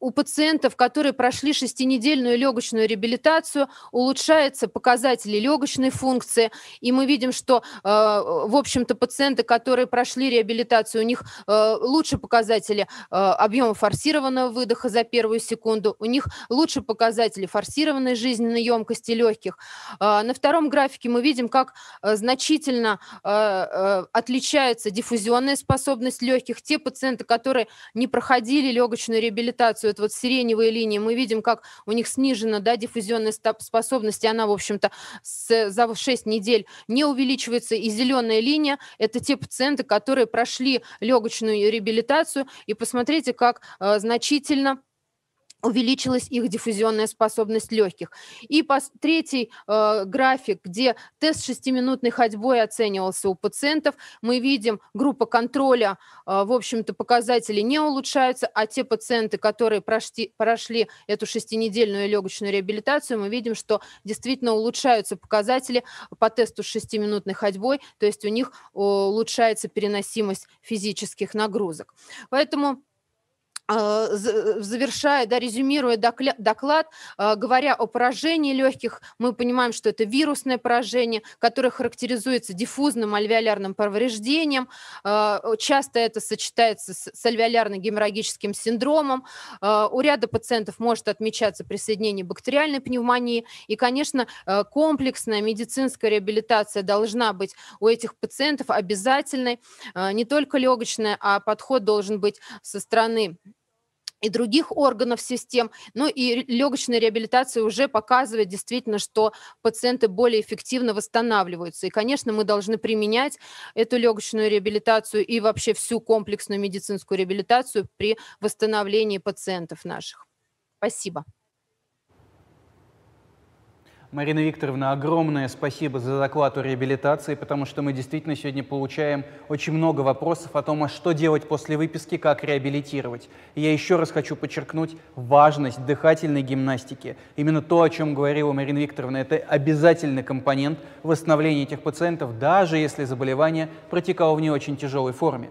у пациентов, которые прошли 6-недельную легочную реабилитацию, улучшаются показатели легочной функции. И мы видим, что, в общем-то, пациенты, которые прошли реабилитацию, у них лучше показатели объема форсированного выдоха за первую секунду, у них лучше показатели форсированной жизненной емкости легких. На втором графике мы видим, как значительно отличается диффузионная способность легких. Те пациенты, которые не проходили легочную реабилитацию, это вот сиреневые линии, мы видим, как у них снижена, да, диффузионная способность, и она, в общем-то, за 6 недель не увеличивается. И зеленая линия – это те пациенты, которые прошли легочную реабилитацию, и посмотрите, как значительно увеличилась их диффузионная способность легких. И третий график, где тест 6-минутной ходьбой оценивался у пациентов, мы видим, группа контроля, в общем-то, показатели не улучшаются, а те пациенты, которые прошли эту 6-недельную легочную реабилитацию, мы видим, что действительно улучшаются показатели по тесту с 6-минутной ходьбой, то есть у них улучшается переносимость физических нагрузок. Поэтому, завершая, да, резюмируя доклад, говоря о поражении легких, мы понимаем, что это вирусное поражение, которое характеризуется диффузным альвеолярным повреждением. Часто это сочетается с альвеолярно-геморрагическим синдромом. У ряда пациентов может отмечаться присоединение бактериальной пневмонии. И, конечно, комплексная медицинская реабилитация должна быть у этих пациентов обязательной. Не только легочная, а подход должен быть со стороны и других органов систем. Ну и легочная реабилитация уже показывает действительно, что пациенты более эффективно восстанавливаются. И, конечно, мы должны применять эту легочную реабилитацию и вообще всю комплексную медицинскую реабилитацию при восстановлении пациентов наших. Спасибо. Марина Викторовна, огромное спасибо за доклад о реабилитации, потому что мы действительно сегодня получаем очень много вопросов о том, а что делать после выписки, как реабилитировать. И я еще раз хочу подчеркнуть важность дыхательной гимнастики. Именно то, о чем говорила Марина Викторовна, это обязательный компонент восстановления этих пациентов, даже если заболевание протекало в не очень тяжелой форме.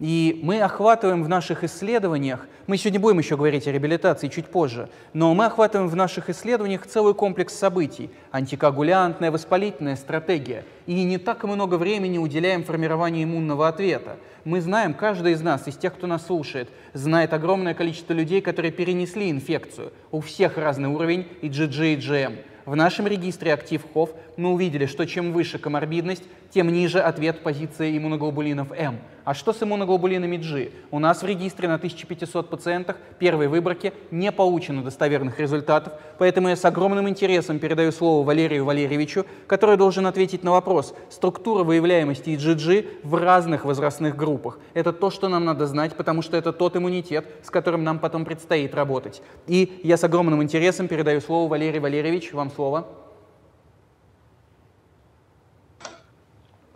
И мы охватываем в наших исследованиях, мы сегодня будем еще говорить о реабилитации чуть позже, но мы охватываем в наших исследованиях целый комплекс событий, антикоагулянтная, воспалительная стратегия, и не так много времени уделяем формированию иммунного ответа. Мы знаем, каждый из нас, из тех, кто нас слушает, знает огромное количество людей, которые перенесли инфекцию, у всех разный уровень IgG и IgM. В нашем регистре актив ХОВ мы увидели, что чем выше коморбидность, тем ниже ответ позиции иммуноглобулинов М. А что с иммуноглобулинами G? У нас в регистре на 1500 пациентах первой выборки не получено достоверных результатов, поэтому я с огромным интересом передаю слово Валерию Валерьевичу, который должен ответить на вопрос структуры выявляемости IgG в разных возрастных группах. Это то, что нам надо знать, потому что это тот иммунитет, с которым нам потом предстоит работать. И я с огромным интересом передаю слово Валерию Валерьевичу. Вам слово.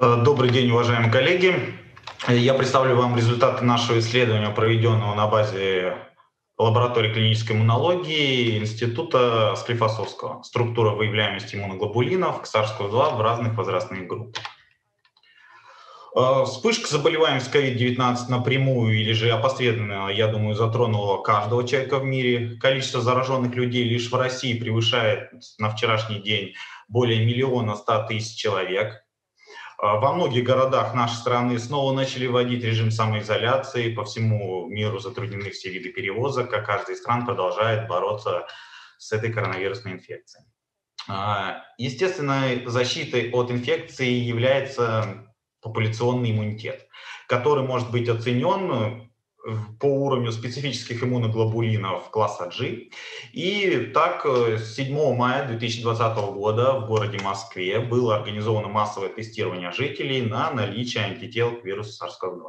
Добрый день, уважаемые коллеги. Я представлю вам результаты нашего исследования, проведенного на базе лаборатории клинической иммунологии Института Склифосовского. Структура выявляемости иммуноглобулинов к SARS-CoV-2 в разных возрастных группах. Вспышка заболеваемости COVID-19 напрямую или же опосредованно, я думаю, затронула каждого человека в мире. Количество зараженных людей лишь в России превышает на вчерашний день более 1 100 000 человек. Во многих городах нашей страны снова начали вводить режим самоизоляции. По всему миру затруднены все виды перевозок, а каждая из стран продолжает бороться с этой коронавирусной инфекцией. Естественной защитой от инфекции является популяционный иммунитет, который может быть оценен по уровню специфических иммуноглобулинов класса G. И так, 7 мая 2020 года в городе Москве было организовано массовое тестирование жителей на наличие антител к вирусу SARS-CoV-2.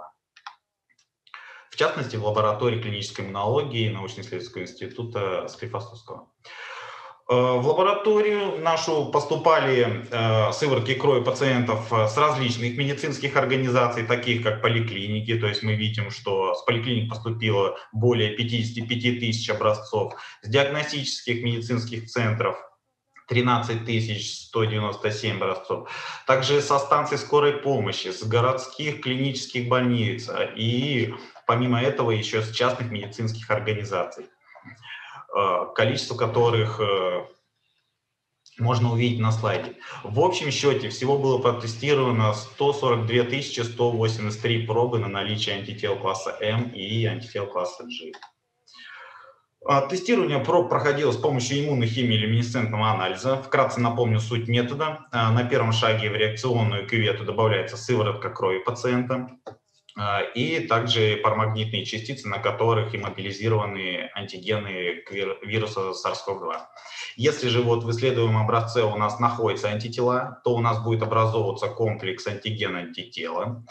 В частности, в лаборатории клинической иммунологии научно-исследовательского института Склифосовского. В лабораторию нашу поступали сыворотки крови пациентов с различных медицинских организаций, таких как поликлиники. То есть мы видим, что с поликлиник поступило более 55 000 образцов, с диагностических медицинских центров 13 197 образцов, также со станций скорой помощи, с городских клинических больниц и помимо этого еще с частных медицинских организаций, количество которых можно увидеть на слайде. В общем счете всего было протестировано 142 183 пробы на наличие антител класса М и антител класса G. Тестирование проб проходило с помощью иммунохимии люминесцентного анализа. Вкратце напомню суть метода. На первом шаге в реакционную кювету добавляется сыворотка крови пациента и также парамагнитные частицы, на которых иммобилизированы антигены вируса SARS-CoV-2. Если же вот в исследуемом образце у нас находятся антитела, то у нас будет образовываться комплекс антиген-антитела,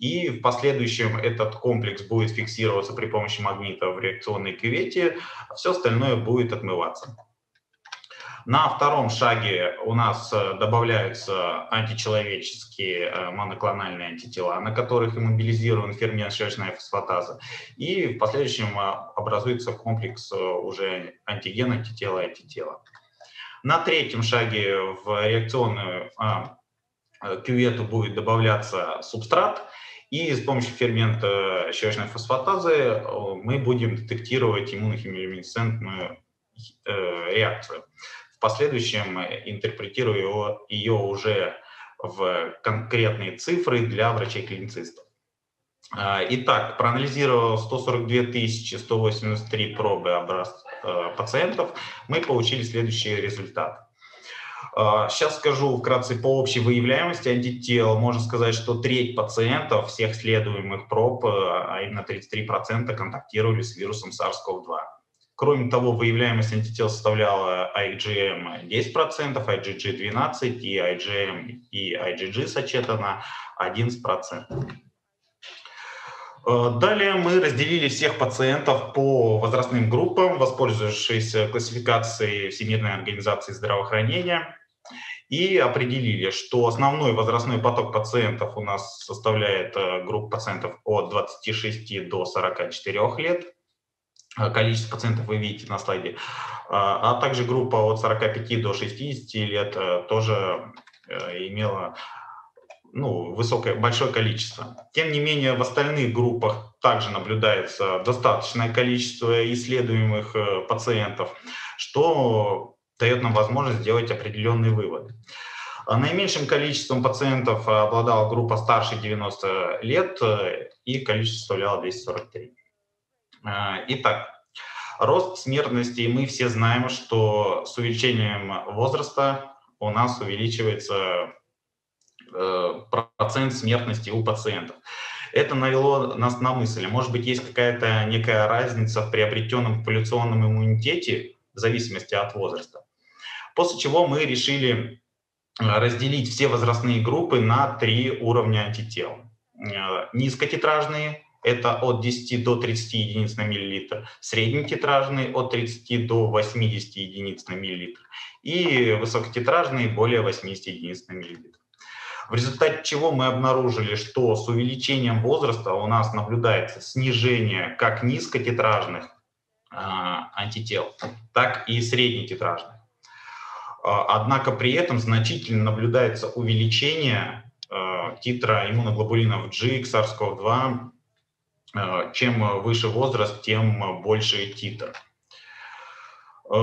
и в последующем этот комплекс будет фиксироваться при помощи магнита в реакционной кювете, а все остальное будет отмываться. На втором шаге у нас добавляются античеловеческие моноклональные антитела, на которых иммобилизирован фермент щелочная фосфатаза. И в последующем образуется комплекс уже антиген, антитела, антитела. На третьем шаге в реакционную кювету будет добавляться субстрат. И с помощью фермента щелочной фосфатазы мы будем детектировать иммунохимилюминесцентную реакцию. В последующем интерпретирую ее уже в конкретные цифры для врачей-клиницистов. Итак, проанализировав 142 183 пробы пациентов, мы получили следующий результат. Сейчас скажу вкратце по общей выявляемости антител. Можно сказать, что треть пациентов всех следуемых проб, а именно 33%, контактировали с вирусом SARS-CoV-2. Кроме того, выявляемость антител составляла IgM 10%, IgG 12% и IgM и IgG сочетано 11%. Далее мы разделили всех пациентов по возрастным группам, воспользовавшись классификацией Всемирной организации здравоохранения, и определили, что основной возрастной поток пациентов у нас составляет группу пациентов от 26 до 44 лет. Количество пациентов вы видите на слайде, а также группа от 45 до 60 лет тоже имела большое количество. Тем не менее, в остальных группах также наблюдается достаточное количество исследуемых пациентов, что дает нам возможность сделать определенные выводы. Наименьшим количеством пациентов обладала группа старше 90 лет, и количество составляло 243. Итак, рост смертности. Мы все знаем, что с увеличением возраста у нас увеличивается процент смертности у пациентов. Это навело нас на мысль, может быть, есть какая-то некая разница в приобретенном популяционном иммунитете в зависимости от возраста. После чего мы решили разделить все возрастные группы на 3 уровня антител. Низкотитражные — это от 10 до 30 единиц на миллилитр, среднетитражные — от 30 до 80 единиц на миллилитр и высокотитражные — более 80 единиц на миллилитр. В результате чего мы обнаружили, что с увеличением возраста у нас наблюдается снижение как низкотитражных антител, так и среднетитражных. Однако при этом значительно наблюдается увеличение титра иммуноглобулинов G к SARS-CoV-2. Чем выше возраст, тем больше титр. На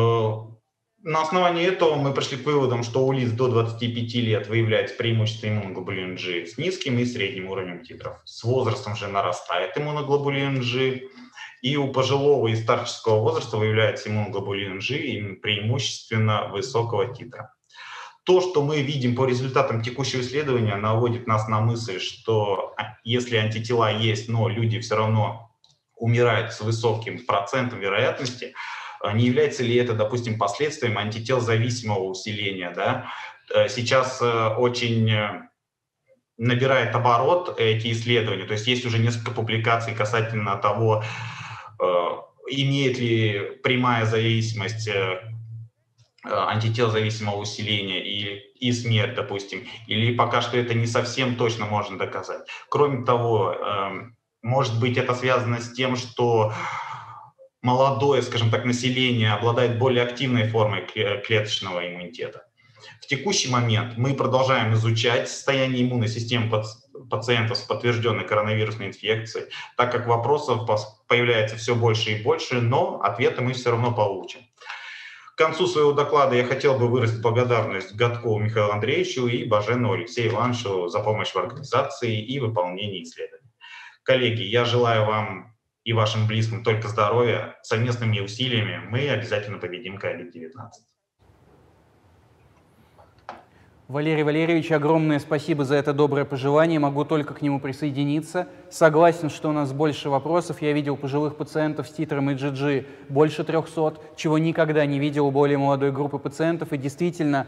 основании этого мы пришли к выводам, что у лиц до 25 лет выявляется преимущество иммуноглобулин G с низким и средним уровнем титров. С возрастом же нарастает иммуноглобулин G, и у пожилого и старческого возраста выявляется иммуноглобулин G преимущественно высокого титра. То, что мы видим по результатам текущего исследования, наводит нас на мысль, что если антитела есть, но люди все равно умирают с высоким процентом вероятности, не является ли это, допустим, последствием антител зависимого усиления? Да? Сейчас очень набирает оборот эти исследования, то есть есть уже несколько публикаций касательно того, имеет ли прямая зависимость антител зависимого усиления и смерть, допустим, или пока что это не совсем точно можно доказать. Кроме того, может быть, это связано с тем, что молодое, скажем так, население обладает более активной формой клеточного иммунитета. В текущий момент мы продолжаем изучать состояние иммунной системы пациентов с подтвержденной коронавирусной инфекцией, так как вопросов появляется все больше и больше, но ответы мы все равно получим. К концу своего доклада я хотел бы выразить благодарность Гаткову Михаилу Андреевичу и Бажену Алексею Ивановичу за помощь в организации и выполнении исследований. Коллеги, я желаю вам и вашим близким только здоровья. Совместными усилиями мы обязательно победим COVID-19. Валерий Валерьевич, огромное спасибо за это доброе пожелание. Могу только к нему присоединиться. Согласен, что у нас больше вопросов. Я видел пожилых пациентов с титром IgG больше 300, чего никогда не видел у более молодой группы пациентов. И действительно,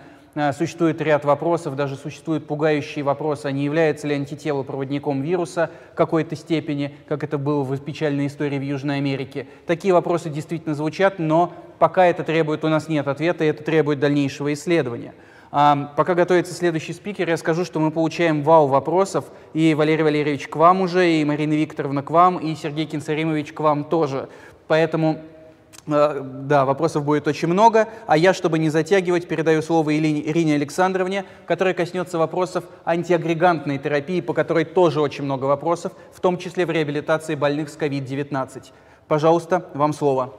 существует ряд вопросов, даже существуют пугающие вопросы, а не является ли антитело проводником вируса в какой-то степени, как это было в печальной истории в Южной Америке. Такие вопросы действительно звучат, но пока это требует, у нас нет ответа, и это требует дальнейшего исследования. Пока готовится следующий спикер, я скажу, что мы получаем вал вопросов, и Валерий Валерьевич к вам уже, и Марина Викторовна к вам, и Сергей Кенсаринович к вам тоже. Поэтому, да, вопросов будет очень много, а я, чтобы не затягивать, передаю слово Ирине Александровне, которая коснется вопросов антиагрегантной терапии, по которой тоже очень много вопросов, в том числе в реабилитации больных с COVID-19. Пожалуйста, вам слово.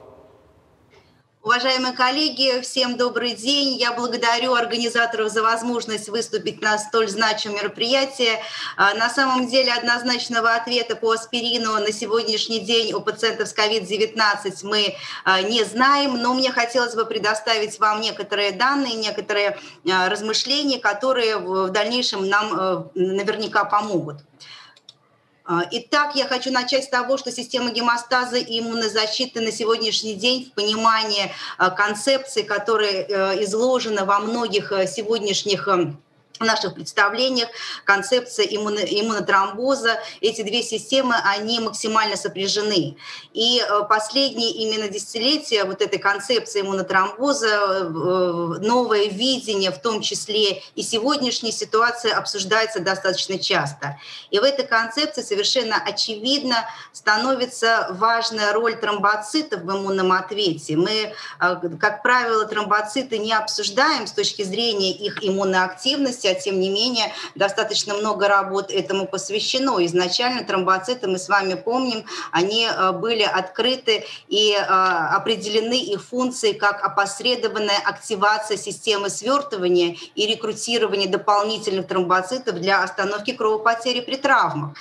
Уважаемые коллеги, всем добрый день. Я благодарю организаторов за возможность выступить на столь значимом мероприятии. На самом деле однозначного ответа по аспирину на сегодняшний день у пациентов с COVID-19 мы не знаем, но мне хотелось бы предоставить вам некоторые данные, некоторые размышления, которые в дальнейшем нам наверняка помогут. Итак, я хочу начать с того, что система гемостаза и иммунозащиты на сегодняшний день в понимании концепции, которая изложена во многих сегодняшних наших представлениях, концепция иммунотромбоза, эти две системы, они максимально сопряжены. И последние именно десятилетия вот этой концепции иммунотромбоза, новое видение, в том числе и сегодняшняя ситуация, обсуждается достаточно часто. И в этой концепции совершенно очевидно становится важная роль тромбоцитов в иммунном ответе. Мы, как правило, тромбоциты не обсуждаем с точки зрения их иммунной активности, а тем не менее достаточно много работ этому посвящено. Изначально тромбоциты, мы с вами помним, они были открыты и определены их функции как опосредованная активация системы свертывания и рекрутирования дополнительных тромбоцитов для остановки кровопотери при травмах.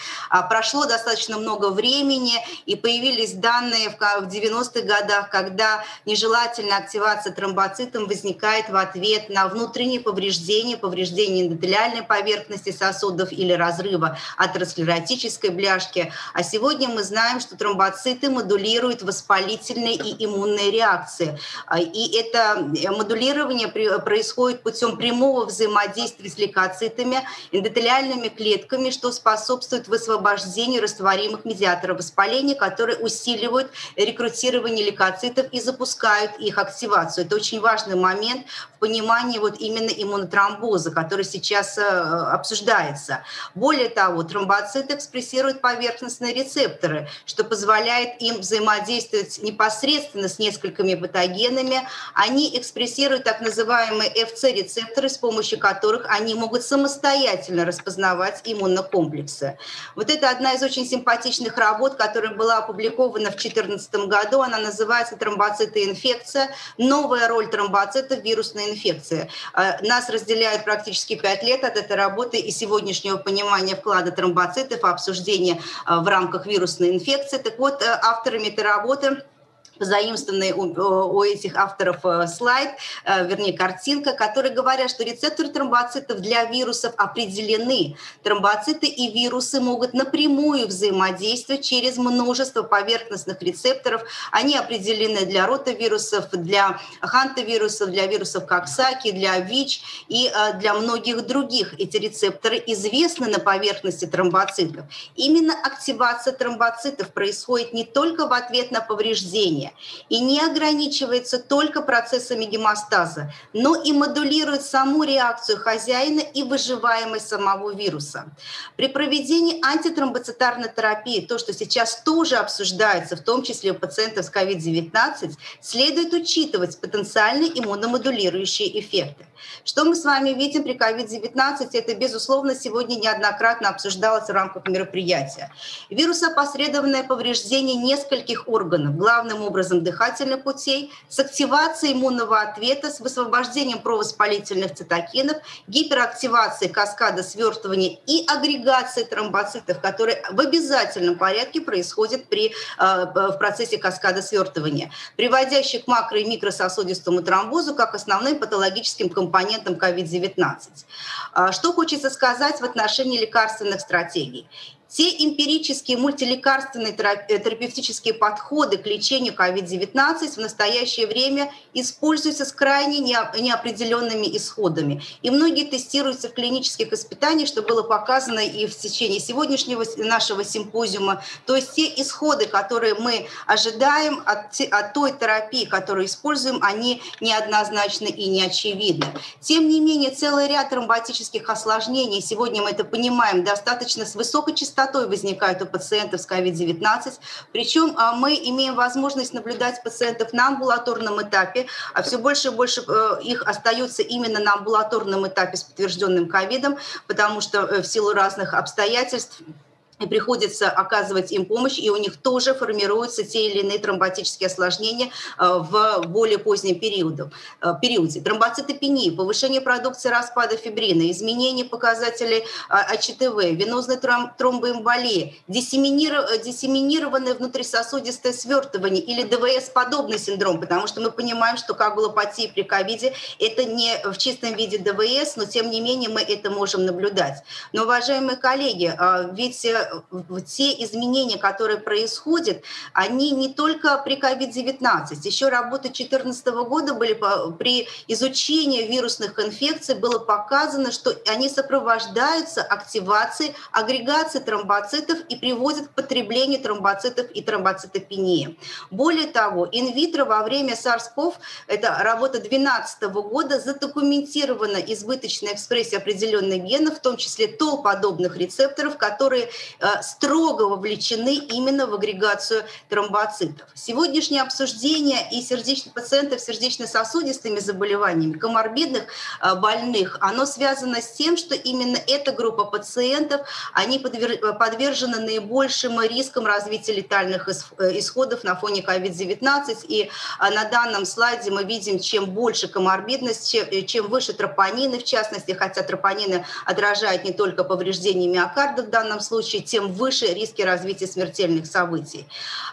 Прошло достаточно много времени, и появились данные в 90-х годах, когда нежелательная активация тромбоцитом возникает в ответ на внутренние повреждения, эндотелиальной поверхности сосудов или разрыва атеросклеротической бляшки. А сегодня мы знаем, что тромбоциты модулируют воспалительные и иммунные реакции. И это модулирование происходит путем прямого взаимодействия с лейкоцитами, эндотелиальными клетками, что способствует высвобождению растворимых медиаторов воспаления, которые усиливают рекрутирование лейкоцитов и запускают их активацию. Это очень важный момент в понимании вот именно иммунотромбоза, который сейчас обсуждается. Более того, тромбоциты экспрессируют поверхностные рецепторы, что позволяет им взаимодействовать непосредственно с несколькими патогенами. Они экспрессируют так называемые FC-рецепторы, с помощью которых они могут самостоятельно распознавать иммунокомплексы. Вот это одна из очень симпатичных работ, которая была опубликована в 2014 году. Она называется «Тромбоциты и инфекция. Новая роль тромбоцитов в вирусной инфекции». Нас разделяют практически 5 лет от этой работы и сегодняшнего понимания вклада тромбоцитов, обсуждения в рамках вирусной инфекции. Так вот, авторами этой работы позаимствованный у этих авторов слайд, вернее, картинка, которые говорят, что рецепторы тромбоцитов для вирусов определены. Тромбоциты и вирусы могут напрямую взаимодействовать через множество поверхностных рецепторов. Они определены для ротавирусов, для хантавирусов, для вирусов Коксаки, для ВИЧ и для многих других. Эти рецепторы известны на поверхности тромбоцитов. Именно активация тромбоцитов происходит не только в ответ на повреждения, и не ограничивается только процессами гемостаза, но и модулирует саму реакцию хозяина и выживаемость самого вируса. При проведении антитромбоцитарной терапии, то, что сейчас тоже обсуждается, в том числе у пациентов с COVID-19, следует учитывать потенциальные иммуномодулирующие эффекты. Что мы с вами видим при COVID-19, это, безусловно, сегодня неоднократно обсуждалось в рамках мероприятия. Вирусоопосредованное повреждение нескольких органов, главным образом дыхательных путей, с активацией иммунного ответа, с высвобождением провоспалительных цитокинов, гиперактивацией каскада свертывания и агрегацией тромбоцитов, которые в обязательном порядке происходят в процессе каскада свертывания, приводящих к макро- и микрососудистому тромбозу как основным патологическим компонентом COVID-19. Что хочется сказать в отношении лекарственных стратегий? Те эмпирические мультилекарственные терапевтические подходы к лечению COVID-19 в настоящее время используются с крайне неопределенными исходами. И многие тестируются в клинических испытаниях, что было показано и в течение сегодняшнего нашего симпозиума. То есть те исходы, которые мы ожидаем от той терапии, которую используем, они неоднозначны и неочевидны. Тем не менее, целый ряд тромботических осложнений, сегодня мы это понимаем, достаточно с высокой частотой возникают у пациентов с COVID-19, причем мы имеем возможность наблюдать пациентов на амбулаторном этапе, а все больше и больше их остается именно на амбулаторном этапе с подтвержденным ковидом, потому что в силу разных обстоятельств и приходится оказывать им помощь, и у них тоже формируются те или иные тромботические осложнения в более позднем периоде. Тромбоцитопения, повышение продукции распада фибрина, изменение показателей АЧТВ, венозная тромбоэмболия, диссеминированное внутрисосудистое свертывание или ДВС-подобный синдром, потому что мы понимаем, что коагулопатия при ковиде – это не в чистом виде ДВС, но тем не менее мы это можем наблюдать. Но, уважаемые коллеги, ведь те изменения, которые происходят, они не только при COVID-19. Еще работы 2014 года при изучении вирусных инфекций было показано, что они сопровождаются активацией, агрегацией тромбоцитов и приводят к потреблению тромбоцитов и тромбоцитопении. Более того, инвитро во время SARS-CoV, это работа 2012 года, задокументирована избыточная экспрессия определенных генов, в том числе толподобных рецепторов, которые строго вовлечены именно в агрегацию тромбоцитов. Сегодняшнее обсуждение и пациентов с сердечно-сосудистыми заболеваниями, коморбидных больных, оно связано с тем, что именно эта группа пациентов, они подвержены наибольшим рискам развития летальных исходов на фоне COVID-19. И на данном слайде мы видим, чем больше коморбидность, чем выше тропонины, в частности, хотя тропонины отражают не только повреждения миокарда в данном случае, тем выше риски развития смертельных событий.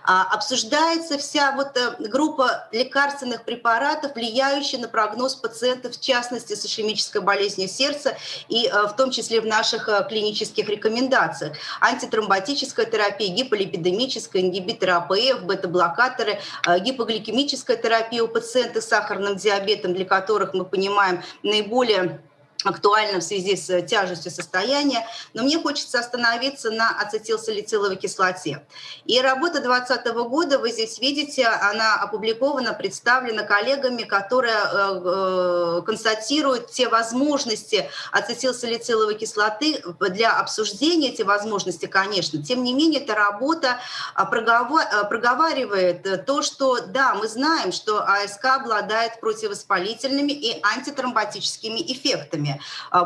Обсуждается вся группа лекарственных препаратов, влияющих на прогноз пациентов, в частности, с ишемической болезнью сердца, и в том числе в наших клинических рекомендациях. Антитромботическая терапия, гиполипидемическая, ингибиторы АПФ, бета-блокаторы, гипогликемическая терапия у пациентов с сахарным диабетом, для которых, мы понимаем, наиболее актуально в связи с тяжестью состояния, но мне хочется остановиться на ацетилсалициловой кислоте. И работа 2020 года, вы здесь видите, она опубликована, представлена коллегами, которые констатируют те возможности ацетилсалициловой кислоты для обсуждения, эти возможности, конечно. Тем не менее, эта работа проговаривает то, что, да, мы знаем, что АСК обладает противовоспалительными и антитромботическими эффектами.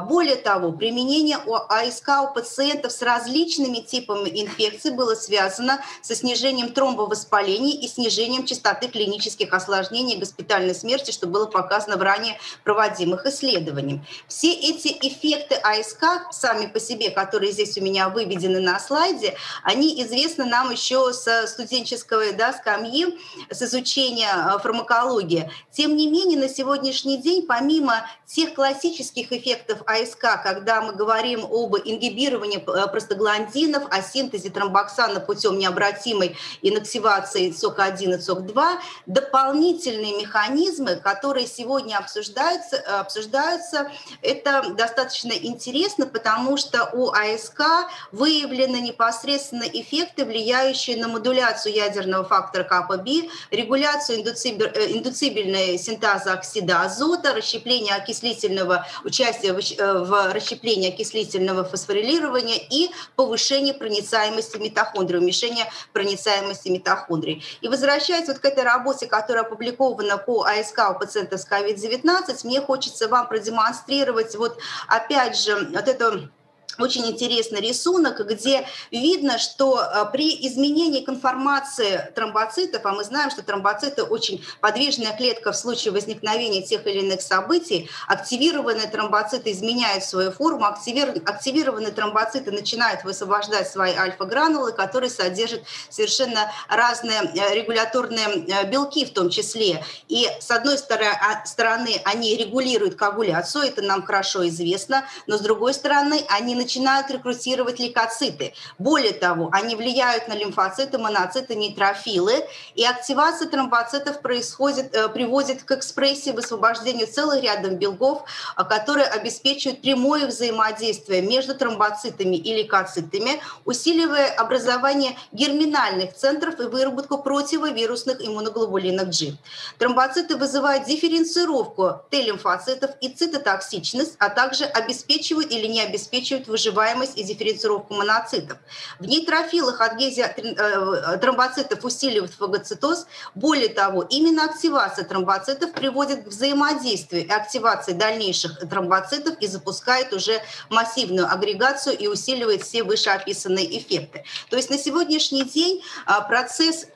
Более того, применение АСК у пациентов с различными типами инфекций было связано со снижением тромбовоспалений и снижением частоты клинических осложнений и госпитальной смерти, что было показано в ранее проводимых исследованиях. Все эти эффекты АСК, сами по себе, которые здесь у меня выведены на слайде, они известны нам еще со студенческой скамьи, с изучения фармакологии. Тем не менее, на сегодняшний день, помимо тех классических эффектов АСК, когда мы говорим об ингибировании простагландинов, о синтезе тромбоксана путем необратимой инактивации СОК1 и СОК2, дополнительные механизмы, которые сегодня обсуждаются, это достаточно интересно, потому что у АСК выявлены непосредственно эффекты, влияющие на модуляцию ядерного фактора КПБ, регуляцию индуцибельной синтаза оксида азота, расщепление окислительного участие в расщеплении окислительного фосфорилирования и повышение проницаемости митохондрий, уменьшение проницаемости митохондрий. И возвращаясь вот к этой работе, которая опубликована по АСК у пациентов с COVID-19, мне хочется вам продемонстрировать вот опять же вот эту... Очень интересный рисунок, где видно, что при изменении конформации тромбоцитов, а мы знаем, что тромбоциты очень подвижная клетка в случае возникновения тех или иных событий, активированные тромбоциты изменяют свою форму, активированные тромбоциты начинают высвобождать свои альфа-гранулы, которые содержат совершенно разные регуляторные белки в том числе. И с одной стороны они регулируют коагуляцию, это нам хорошо известно, но с другой стороны они начинают рекрутировать лейкоциты. Более того, они влияют на лимфоциты, моноциты, нейтрофилы, и активация тромбоцитов приводит к экспрессии, высвобождению целых рядов белков, которые обеспечивают прямое взаимодействие между тромбоцитами и лейкоцитами, усиливая образование герминальных центров и выработку противовирусных иммуноглобулинов G. Тромбоциты вызывают дифференцировку Т-лимфоцитов и цитотоксичность, а также обеспечивают или не обеспечивают выживаемость и дифференцировку моноцитов. В нейтрофилах адгезия тромбоцитов усиливает фагоцитоз. Более того, именно активация тромбоцитов приводит к взаимодействию и активации дальнейших тромбоцитов и запускает уже массивную агрегацию и усиливает все вышеописанные эффекты. То есть на сегодняшний день процесс,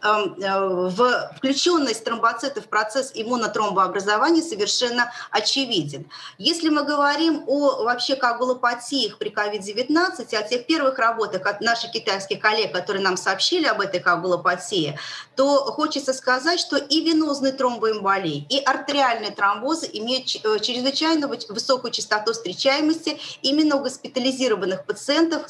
включенность тромбоцитов в процесс иммунотромбообразования совершенно очевиден. Если мы говорим о вообще коагулопатии при COVID-19, о тех первых работах от наших китайских коллег, которые нам сообщили об этой коагулопатии, то хочется сказать, что и венозные тромбоэмболии, и артериальные тромбозы имеют чрезвычайно высокую частоту встречаемости именно у госпитализированных пациентов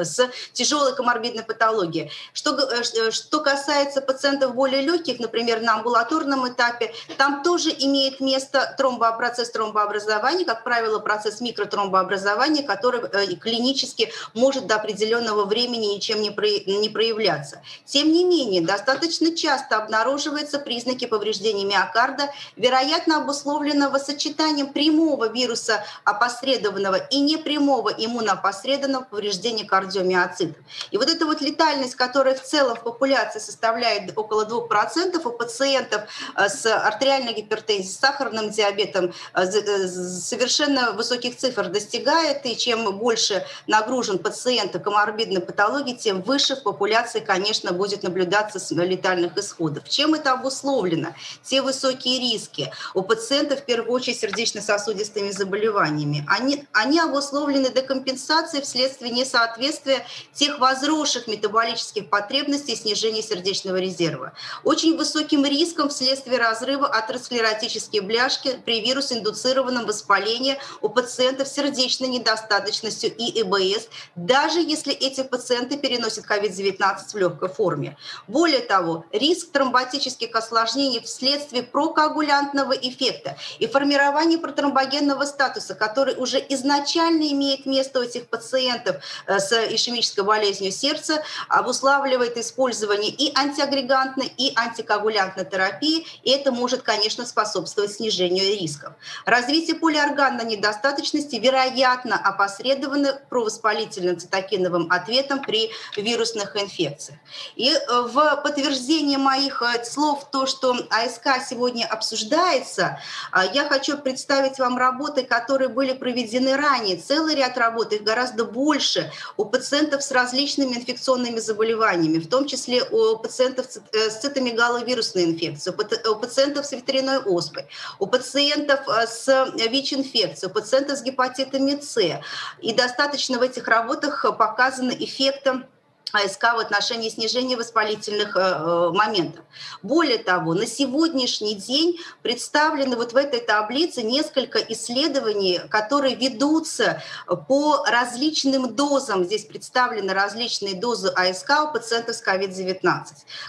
с тяжелой коморбидной патологией. Что касается пациентов более легких, например, на амбулаторном этапе, там тоже имеет место процесс тромбообразования, как правило, процесс микротромбообразования, который клинически может до определенного времени ничем не проявляться. Тем не менее, достаточно часто обнаруживаются признаки повреждения миокарда, вероятно обусловленного сочетанием прямого вируса опосредованного и непрямого иммуноопосредованного повреждения кардиомиоцитов. И вот эта вот летальность, которая в целом в популяции составляет около 2% у пациентов с артериальной гипертензией, с сахарным диабетом, совершенно высоких цифр достигает, и чем больше нагружен пациент коморбидной патологией, тем выше в популяции, конечно, будет наблюдаться летальных исходов. Чем это обусловлено? Те высокие риски у пациентов, в первую очередь, сердечно-сосудистыми заболеваниями. Они обусловлены декомпенсацией вследствие вследствие несоответствия тех возросших метаболических потребностей и снижения сердечного резерва. Очень высоким риском вследствие разрыва атеросклеротические бляшки при вирус-индуцированном воспалении у пациентов с сердечной недостаточностью и ЭБС, даже если эти пациенты переносят COVID-19 в легкой форме. Более того, риск тромботических осложнений вследствие прокоагулянтного эффекта и формирования протромбогенного статуса, который уже изначально имеет место у этих пациентов с ишемической болезнью сердца, обуславливает использование и антиагрегантной, и антикоагулянтной терапии, и это может, конечно, способствовать снижению рисков. Развитие полиорганной недостаточности вероятно опосредовано провоспалительным цитокиновым ответом при вирусных инфекциях. И в подтверждение моих слов, то, что АСК сегодня обсуждается, я хочу представить вам работы, которые были проведены ранее. Целый ряд работ, их гораздо больше, у пациентов с различными инфекционными заболеваниями, в том числе у пациентов с цитомегаловирусной инфекцией, у пациентов с ветряной оспой, у пациентов с ВИЧ-инфекцией, у пациентов с гепатитами С. И достаточно в этих работах показаны эффекты АСК в отношении снижения воспалительных моментов. Более того, на сегодняшний день представлены вот в этой таблице несколько исследований, которые ведутся по различным дозам. Здесь представлены различные дозы АСК у пациентов с COVID-19.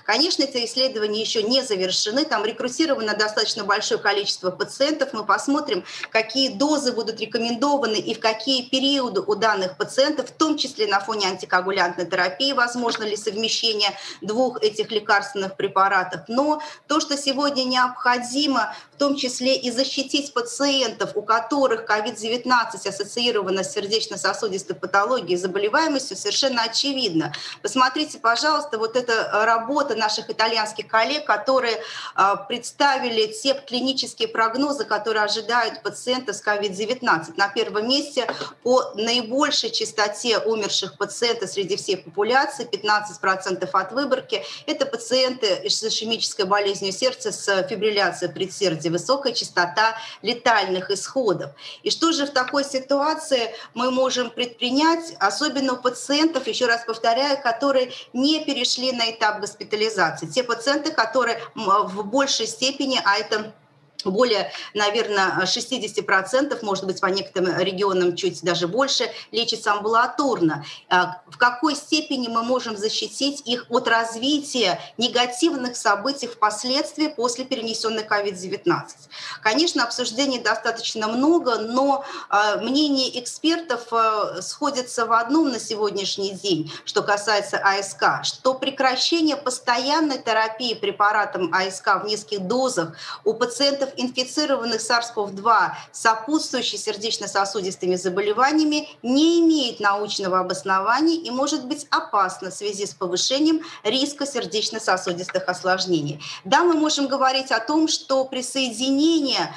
Конечно, эти исследования еще не завершены, там рекрутировано достаточно большое количество пациентов. Мы посмотрим, какие дозы будут рекомендованы и в какие периоды у данных пациентов, в том числе на фоне антикоагулянтной терапии, возможно ли совмещение двух этих лекарственных препаратов. Но то, что сегодня необходимо, в том числе и защитить пациентов, у которых COVID-19 ассоциировано с сердечно-сосудистой патологией и заболеваемостью, совершенно очевидно. Посмотрите, пожалуйста, вот эта работа наших итальянских коллег, которые представили те клинические прогнозы, которые ожидают пациентов с COVID-19. На первом месте по наибольшей частоте умерших пациентов среди всей популяции, 15% от выборки. Это пациенты с ишемической болезнью сердца, с фибрилляцией предсердия, высокая частота летальных исходов. И что же в такой ситуации мы можем предпринять, особенно у пациентов, еще раз повторяю, которые не перешли на этап госпитализации? Те пациенты, которые в большей степени, а это более, наверное, 60%, может быть, по некоторым регионам чуть даже больше, лечится амбулаторно. В какой степени мы можем защитить их от развития негативных событий впоследствии после перенесенной COVID-19? Конечно, обсуждений достаточно много, но мнение экспертов сходится в одном на сегодняшний день, что касается АСК, что прекращение постоянной терапии препаратом АСК в низких дозах у пациентов, инфицированных SARS-CoV-2 сопутствующими сердечно-сосудистыми заболеваниями, не имеет научного обоснования и может быть опасно в связи с повышением риска сердечно-сосудистых осложнений. Да, мы можем говорить о том, что присоединение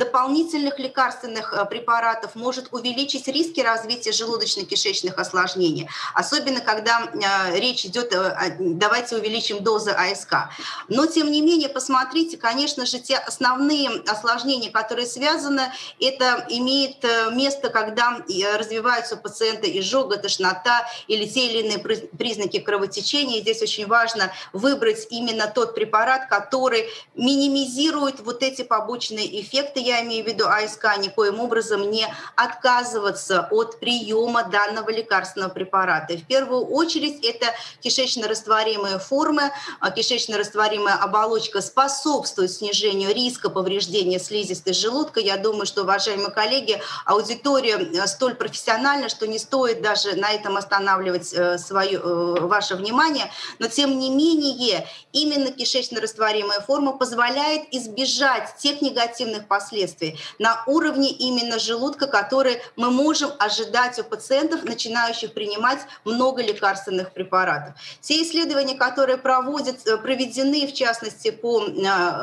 дополнительных лекарственных препаратов может увеличить риски развития желудочно-кишечных осложнений, особенно когда речь идет о «давайте увеличим дозы АСК». Но, тем не менее, посмотрите, конечно же, те основные осложнения, которые связаны, это имеет место, когда развиваются у пациента изжога, тошнота или те или иные признаки кровотечения. И здесь очень важно выбрать именно тот препарат, который минимизирует вот эти побочные эффекты, я имею в виду АСК, никоим образом не отказываться от приема данного лекарственного препарата. И в первую очередь это кишечно-растворимые формы, кишечно-растворимая оболочка способствует снижению риска повреждения слизистой желудка. Я думаю, что, уважаемые коллеги, аудитория столь профессиональна, что не стоит даже на этом останавливать ваше внимание. Но, тем не менее, именно кишечно-растворимая форма позволяет избежать тех негативных последствий на уровне именно желудка, которые мы можем ожидать у пациентов, начинающих принимать много лекарственных препаратов. Те исследования, которые проведены, в частности, по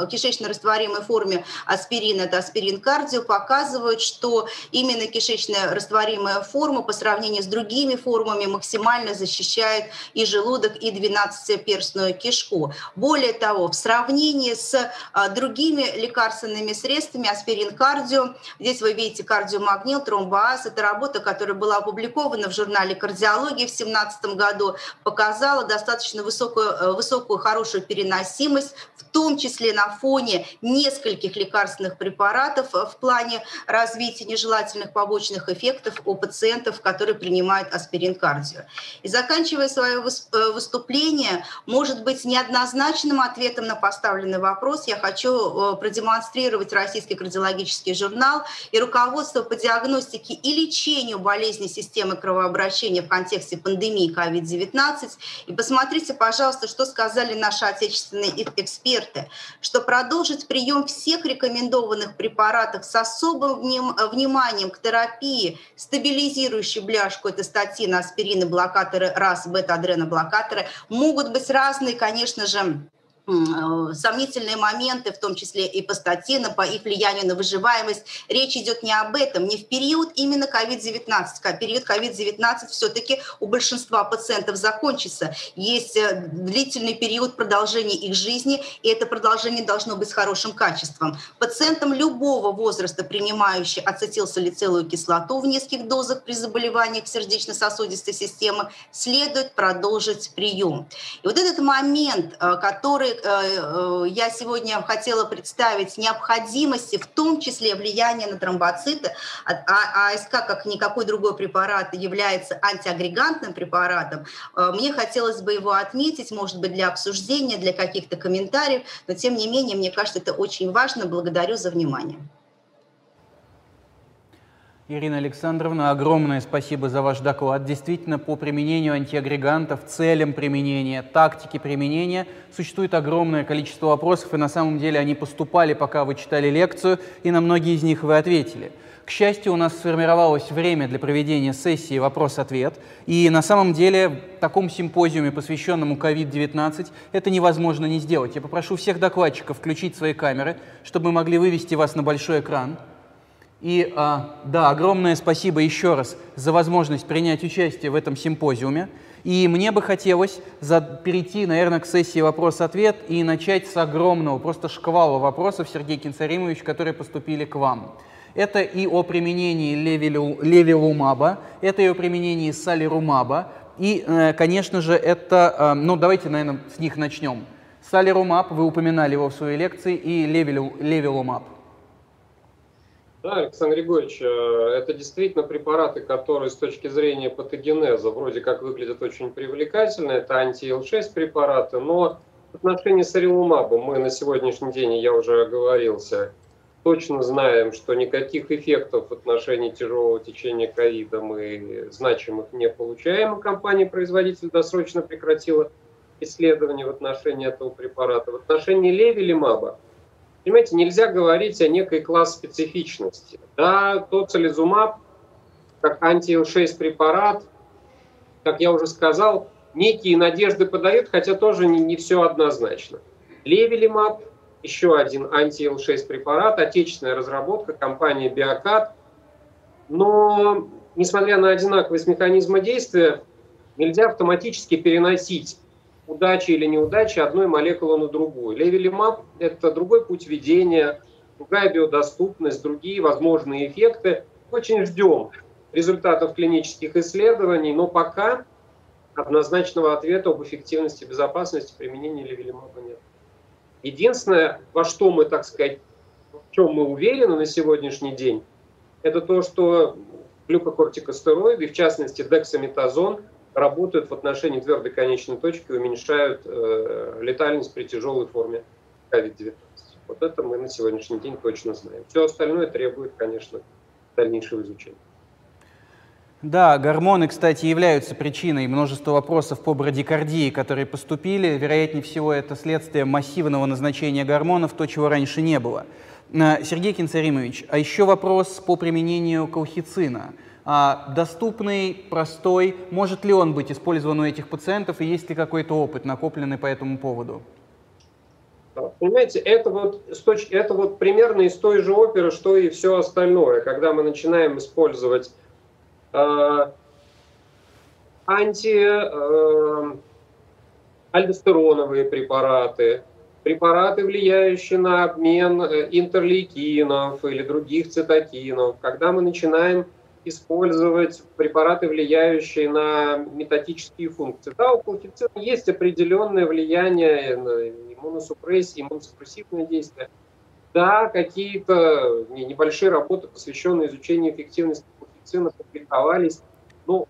кишечно-растворимой форме кроме аспирина, это аспирин-кардио, показывают, что именно кишечная растворимая форма по сравнению с другими формами максимально защищает и желудок, и 12-перстную кишку. Более того, в сравнении с другими лекарственными средствами, аспирин-кардио, здесь вы видите кардиомагнил, тромбоаз, это работа, которая была опубликована в журнале «Кардиология» в 2017 году, показала достаточно высокую хорошую переносимость, в том числе на фоне нескольких лекарственных препаратов в плане развития нежелательных побочных эффектов у пациентов, которые принимают аспирин-кардио. И заканчивая свое выступление, может быть, неоднозначным ответом на поставленный вопрос, я хочу продемонстрировать Российский кардиологический журнал и руководство по диагностике и лечению болезней системы кровообращения в контексте пандемии COVID-19. И посмотрите, пожалуйста, что сказали наши отечественные эксперты, что продолжить прием всех рекомендованных препаратов с особым вниманием к терапии, стабилизирующей бляшку, это статины, аспирины, блокаторы, РАС, бета-адреноблокаторы, могут быть разные, конечно же, сомнительные моменты, в том числе и по статинам, по их влиянию на выживаемость. Речь идет не об этом, не в период именно COVID-19. Период COVID-19 все-таки у большинства пациентов закончится. Есть длительный период продолжения их жизни, и это продолжение должно быть с хорошим качеством. Пациентам любого возраста, принимающим ацетилсалициловую кислоту в низких дозах при заболеваниях сердечно-сосудистой системы, следует продолжить прием. И вот этот момент, который я сегодня хотела представить, необходимости, в том числе влияния на тромбоциты. АСК, как никакой другой препарат, является антиагрегантным препаратом. Мне хотелось бы его отметить, может быть, для обсуждения, для каких-то комментариев, но тем не менее, мне кажется, это очень важно. Благодарю за внимание. Ирина Александровна, огромное спасибо за ваш доклад. Действительно, по применению антиагрегантов, целям применения, тактике применения существует огромное количество вопросов, и на самом деле они поступали, пока вы читали лекцию, и на многие из них вы ответили. К счастью, у нас сформировалось время для проведения сессии «Вопрос-ответ», и на самом деле в таком симпозиуме, посвященному COVID-19, это невозможно не сделать. Я попрошу всех докладчиков включить свои камеры, чтобы мы могли вывести вас на большой экран. И да, огромное спасибо еще раз за возможность принять участие в этом симпозиуме. И мне бы хотелось перейти, наверное, к сессии «Вопрос-ответ» и начать с огромного, просто шквала вопросов, Сергей Кенсаринович, которые поступили к вам. Это и о применении левилимаба, это и о применении сарилумаба, и, конечно же, это, ну, давайте, наверное, с них начнем. Сарилумаб, вы упоминали его в своей лекции, и левилимаб. Да, Александр Григорьевич, это действительно препараты, которые с точки зрения патогенеза вроде как выглядят очень привлекательно. Это анти-Ил-6 препараты, но в отношении сарилумаба мы на сегодняшний день, я уже оговорился, точно знаем, что никаких эффектов в отношении тяжелого течения ковида мы значимых не получаем. Компания-производитель досрочно прекратила исследования в отношении этого препарата. В отношении левилимаба, понимаете, нельзя говорить о некой класс-специфичности. Да, тоцилизумаб, как анти-Ил-6 препарат, как я уже сказал, некие надежды подают, хотя тоже не все однозначно. Левилимаб, еще один анти-Ил-6 препарат, отечественная разработка компании «Биокат». Но, несмотря на одинаковость механизма действия, нельзя автоматически переносить удачи или неудачи одной молекулы на другую. Левилимаб – это другой путь ведения, другая биодоступность, другие возможные эффекты. Очень ждем результатов клинических исследований, но пока однозначного ответа об эффективности и безопасности применения левилимаба нет. Единственное, во что мы, так сказать, в чем мы уверены на сегодняшний день, это то, что глюкокортикостероиды, в частности дексаметазон, работают в отношении твердой конечной точки и уменьшают летальность при тяжелой форме COVID-19. Вот это мы на сегодняшний день точно знаем. Все остальное требует, конечно, дальнейшего изучения. Да, гормоны, кстати, являются причиной множества вопросов по брадикардии, которые поступили. Вероятнее всего, это следствие массивного назначения гормонов, то, чего раньше не было. Сергей Кенсаринович, а еще вопрос по применению колхицина. Доступный, простой, может ли он быть использован у этих пациентов и есть ли какой-то опыт, накопленный по этому поводу? Понимаете, это вот примерно из той же оперы, что и все остальное, когда мы начинаем использовать альдостероновые препараты, препараты, влияющие на обмен интерлейкинов или других цитокинов, когда мы начинаем использовать препараты, влияющие на метатические функции. Да, у колхицина есть определенное влияние на иммуносупрессию, иммуносупрессивное действие. Да, какие-то небольшие работы, посвященные изучению эффективности колхицина, публиковались, но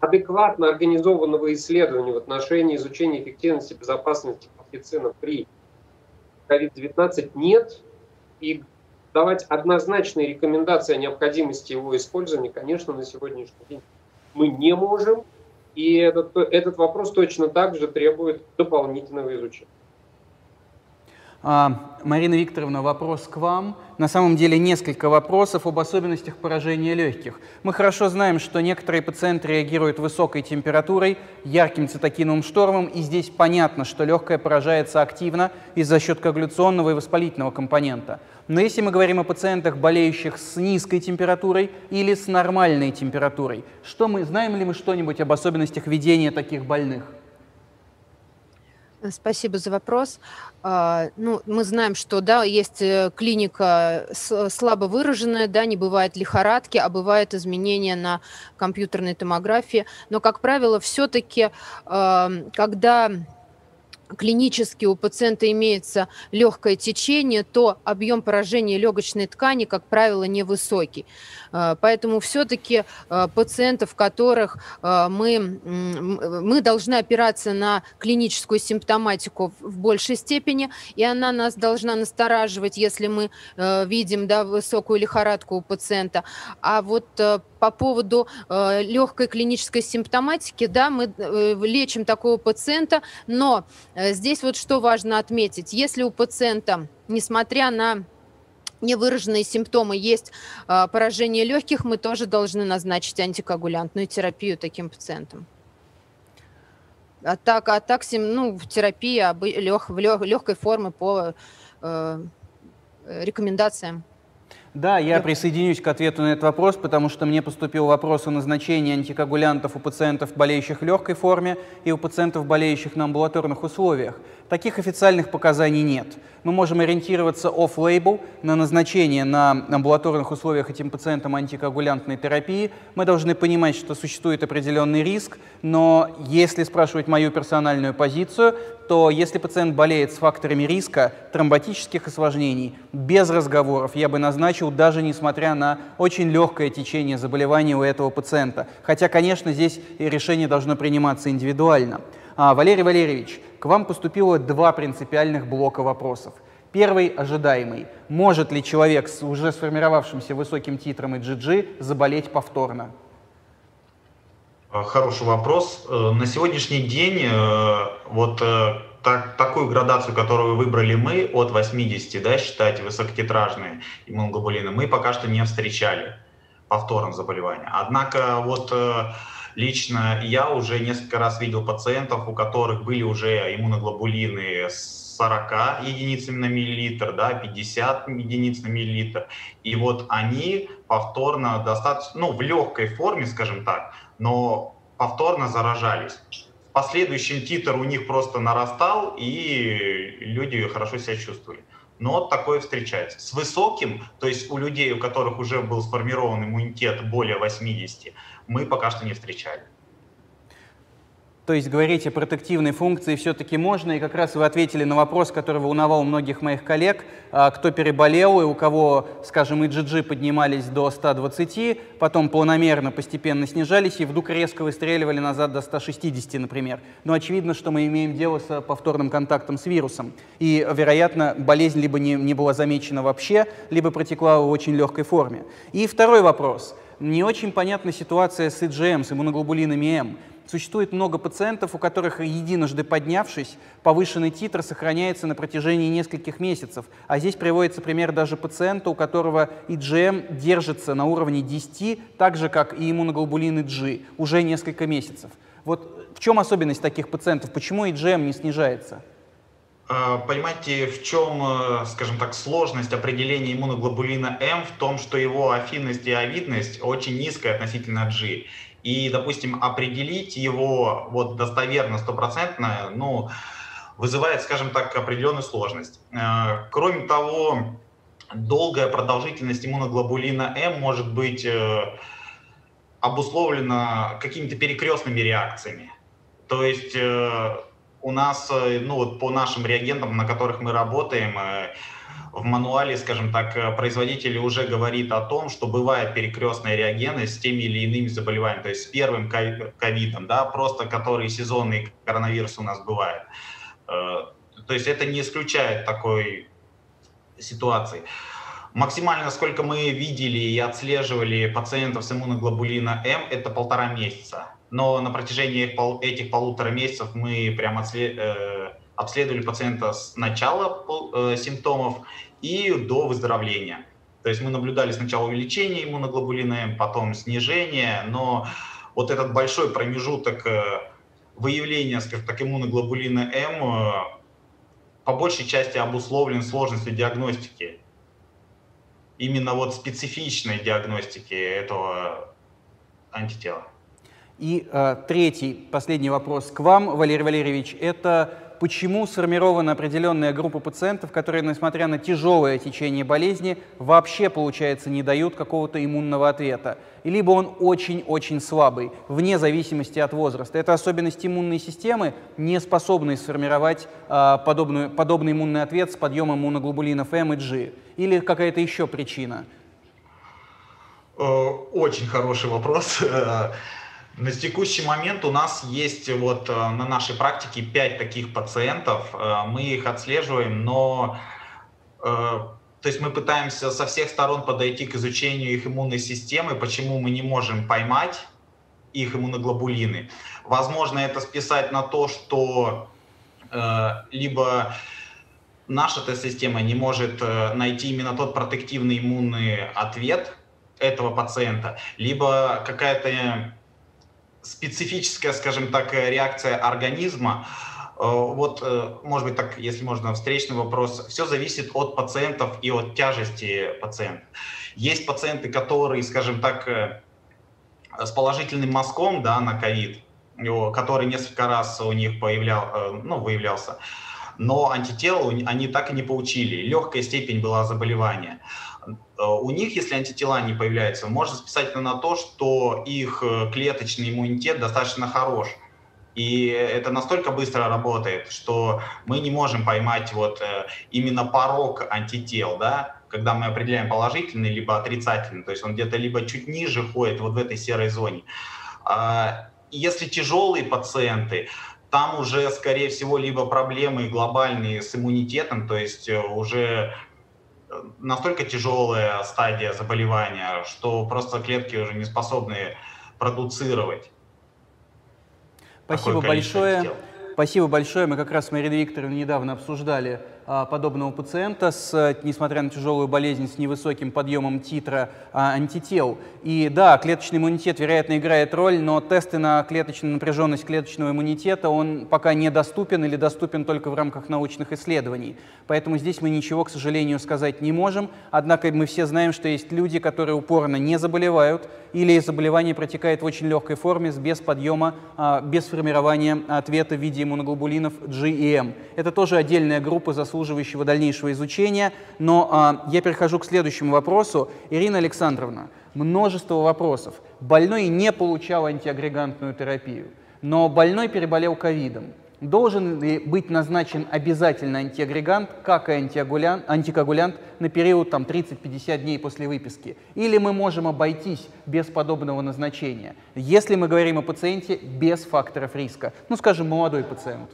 адекватно организованного исследования в отношении изучения эффективности и безопасности колхицина при COVID-19 нет, и давать однозначные рекомендации о необходимости его использования, конечно, на сегодняшний день мы не можем. И этот вопрос точно так же требует дополнительного изучения. Марина Викторовна, вопрос к вам. На самом деле несколько вопросов об особенностях поражения легких. Мы хорошо знаем, что некоторые пациенты реагируют высокой температурой, ярким цитокиновым штормом, и здесь понятно, что легкое поражается активно из-за счет коагуляционного и воспалительного компонента. Но если мы говорим о пациентах, болеющих с низкой температурой или с нормальной температурой, знаем ли мы что-нибудь об особенностях ведения таких больных? Спасибо за вопрос. Ну, мы знаем, что да, есть клиника слабо выраженная, да, не бывает лихорадки, а бывают изменения на компьютерной томографии. Но, как правило, все-таки, когда клинически у пациента имеется легкое течение, то объем поражения легочной ткани, как правило, невысокий. Поэтому все-таки пациентов, которых мы должны опираться на клиническую симптоматику в большей степени, и она нас должна настораживать, если мы видим, да, высокую лихорадку у пациента. А вот по поводу легкой клинической симптоматики, да, мы лечим такого пациента, но здесь вот что важно отметить. Если у пациента, несмотря на невыраженные симптомы, есть поражение легких, мы тоже должны назначить антикоагулянтную терапию таким пациентам. А так ну, терапия легкой формы по рекомендациям. Да, я присоединюсь к ответу на этот вопрос, потому что мне поступил вопрос о назначении антикоагулянтов у пациентов, болеющих в легкой форме, и у пациентов, болеющих на амбулаторных условиях. Таких официальных показаний нет. Мы можем ориентироваться off-label на назначение на амбулаторных условиях этим пациентам антикоагулянтной терапии. Мы должны понимать, что существует определенный риск, но если спрашивать мою персональную позицию, то если пациент болеет с факторами риска тромботических осложнений, без разговоров я бы назначил, даже несмотря на очень легкое течение заболевания у этого пациента. Хотя, конечно, здесь решение должно приниматься индивидуально. Валерий Валерьевич, к вам поступило два принципиальных блока вопросов. Первый – ожидаемый. Может ли человек с уже сформировавшимся высоким титром IgG заболеть повторно? Хороший вопрос. На сегодняшний день вот такую градацию, которую выбрали мы, от 80, да, считать высокотитражные иммуноглобулины, мы пока что не встречали повтором заболевания. Однако вот лично я уже несколько раз видел пациентов, у которых были уже иммуноглобулины с 40 единицами на миллилитр, да, 50 единиц на миллилитр. И вот они повторно достаточно, ну, в легкой форме, скажем так, но повторно заражались. В последующем титр у них просто нарастал, и люди хорошо себя чувствовали. Но такое встречается. С высоким, то есть у людей, у которых уже был сформирован иммунитет более 80, мы пока что не встречали. То есть говорить о протективной функции все-таки можно, и как раз вы ответили на вопрос, который волновал многих моих коллег, кто переболел и у кого, скажем, IgG поднимались до 120, потом планомерно, постепенно снижались и вдруг резко выстреливали назад до 160, например. Но очевидно, что мы имеем дело с повторным контактом с вирусом, и, вероятно, болезнь либо не была замечена вообще, либо протекла в очень легкой форме. И второй вопрос. Не очень понятна ситуация с IgM, с иммуноглобулинами М. Существует много пациентов, у которых, единожды поднявшись, повышенный титр сохраняется на протяжении нескольких месяцев. А здесь приводится пример даже пациента, у которого IgM держится на уровне 10, так же, как и иммуноглобулины G, уже несколько месяцев. Вот в чем особенность таких пациентов? Почему IgM не снижается? Понимаете, в чем, скажем так, сложность определения иммуноглобулина М? В том, что его афинность и авидность очень низкая относительно G. И, допустим, определить его вот достоверно, стопроцентно, ну, вызывает, скажем так, определенную сложность. Кроме того, долгая продолжительность иммуноглобулина М может быть обусловлена какими-то перекрестными реакциями. То есть у нас, ну вот по нашим реагентам, на которых мы работаем, в мануале, скажем так, производитель уже говорит о том, что бывает перекрестная реагентность с теми или иными заболеваниями, то есть с первым ковидом, да, просто который сезонный коронавирус у нас бывает. То есть это не исключает такой ситуации. Максимально, сколько мы видели и отслеживали пациентов с иммуноглобулина М, это 1,5 месяца. Но на протяжении этих 1,5 месяцев мы прям обследовали пациента с начала симптомов и до выздоровления. То есть мы наблюдали сначала увеличение иммуноглобулина М, потом снижение, но вот этот большой промежуток выявления, скажем так, иммуноглобулина М по большей части обусловлен сложностью диагностики. Именно вот специфичной диагностики этого антитела. И третий, последний вопрос к вам, Валерий Валерьевич, это почему сформирована определенная группа пациентов, которые, несмотря на тяжелое течение болезни, вообще, получается, не дают какого-то иммунного ответа? Либо он очень-очень слабый, вне зависимости от возраста. Это особенность иммунной системы, не способной сформировать подобный иммунный ответ с подъемом иммуноглобулинов М и G? Или какая-то еще причина? Очень хороший вопрос. На текущий момент у нас есть вот на нашей практике 5 таких пациентов, мы их отслеживаем, но то есть мы пытаемся со всех сторон подойти к изучению их иммунной системы, почему мы не можем поймать их иммуноглобулины. Возможно, это списать на то, что либо наша тест-система не может найти именно тот протективный иммунный ответ этого пациента, либо какая-то специфическая, скажем так, реакция организма. Вот, может быть, так, если можно, встречный вопрос. Все зависит от пациентов и от тяжести пациентов. Есть пациенты, которые, скажем так, с положительным мазком, да, на ковид, который несколько раз у них выявлялся, но антител они так и не получили. Легкая степень была заболевания. У них, если антитела не появляются, можно списать на то, что их клеточный иммунитет достаточно хорош. И это настолько быстро работает, что мы не можем поймать вот именно порог антител, да, когда мы определяем положительный либо отрицательный. То есть он где-то либо чуть ниже ходит, вот в этой серой зоне. Если тяжелые пациенты, там уже, скорее всего, либо проблемы глобальные с иммунитетом, то есть уже настолько тяжелая стадия заболевания, что просто клетки уже не способны продуцировать. Спасибо большое. Тел. Спасибо большое. Мы как раз с Марией Викторовной недавно обсуждали подобного пациента, несмотря на тяжелую болезнь, с невысоким подъемом титра антител. И да, клеточный иммунитет, вероятно, играет роль, но тесты на клеточную напряженность клеточного иммунитета, он пока недоступен или доступен только в рамках научных исследований. Поэтому здесь мы ничего, к сожалению, сказать не можем. Однако мы все знаем, что есть люди, которые упорно не заболевают, или заболевание протекает в очень легкой форме, без подъема, без формирования ответа в виде иммуноглобулинов G и M. Это тоже отдельная группа, заслуживающего дальнейшего изучения. Но я перехожу к следующему вопросу. Ирина Александровна, множество вопросов. Больной не получал антиагрегантную терапию, но больной переболел ковидом. Должен ли быть назначен обязательно антиагрегант, как и антикоагулянт, на период 30-50 дней после выписки? Или мы можем обойтись без подобного назначения, если мы говорим о пациенте без факторов риска? Ну, скажем, молодой пациент.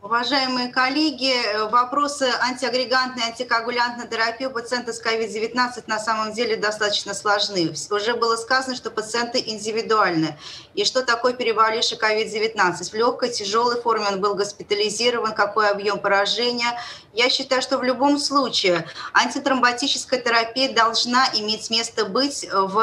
Уважаемые коллеги, вопросы антиагрегантной и антикоагулянтной терапии у пациента с COVID-19 на самом деле достаточно сложны. Уже было сказано, что пациенты индивидуальны. И что такое переболевший COVID-19? В легкой, тяжелой форме он был госпитализирован, какой объем поражения. Я считаю, что в любом случае антитромботическая терапия должна иметь место быть в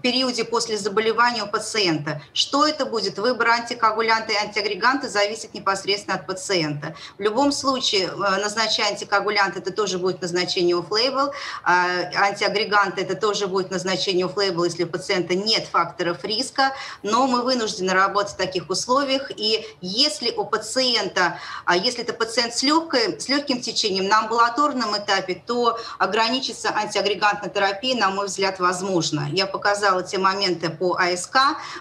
периоде после заболевания у пациента. Что это будет? Выбор антикоагулянта и антиагреганта зависит непосредственно непосредственно от пациента. В любом случае, назначая антикоагулянт, это тоже будет назначение off-label, антиагреганты, это тоже будет назначение off-label, если у пациента нет факторов риска, но мы вынуждены работать в таких условиях, и если у пациента, если это пациент с легким течением на амбулаторном этапе, то ограничиться антиагрегантной терапией, на мой взгляд, возможно. Я показала те моменты по АСК,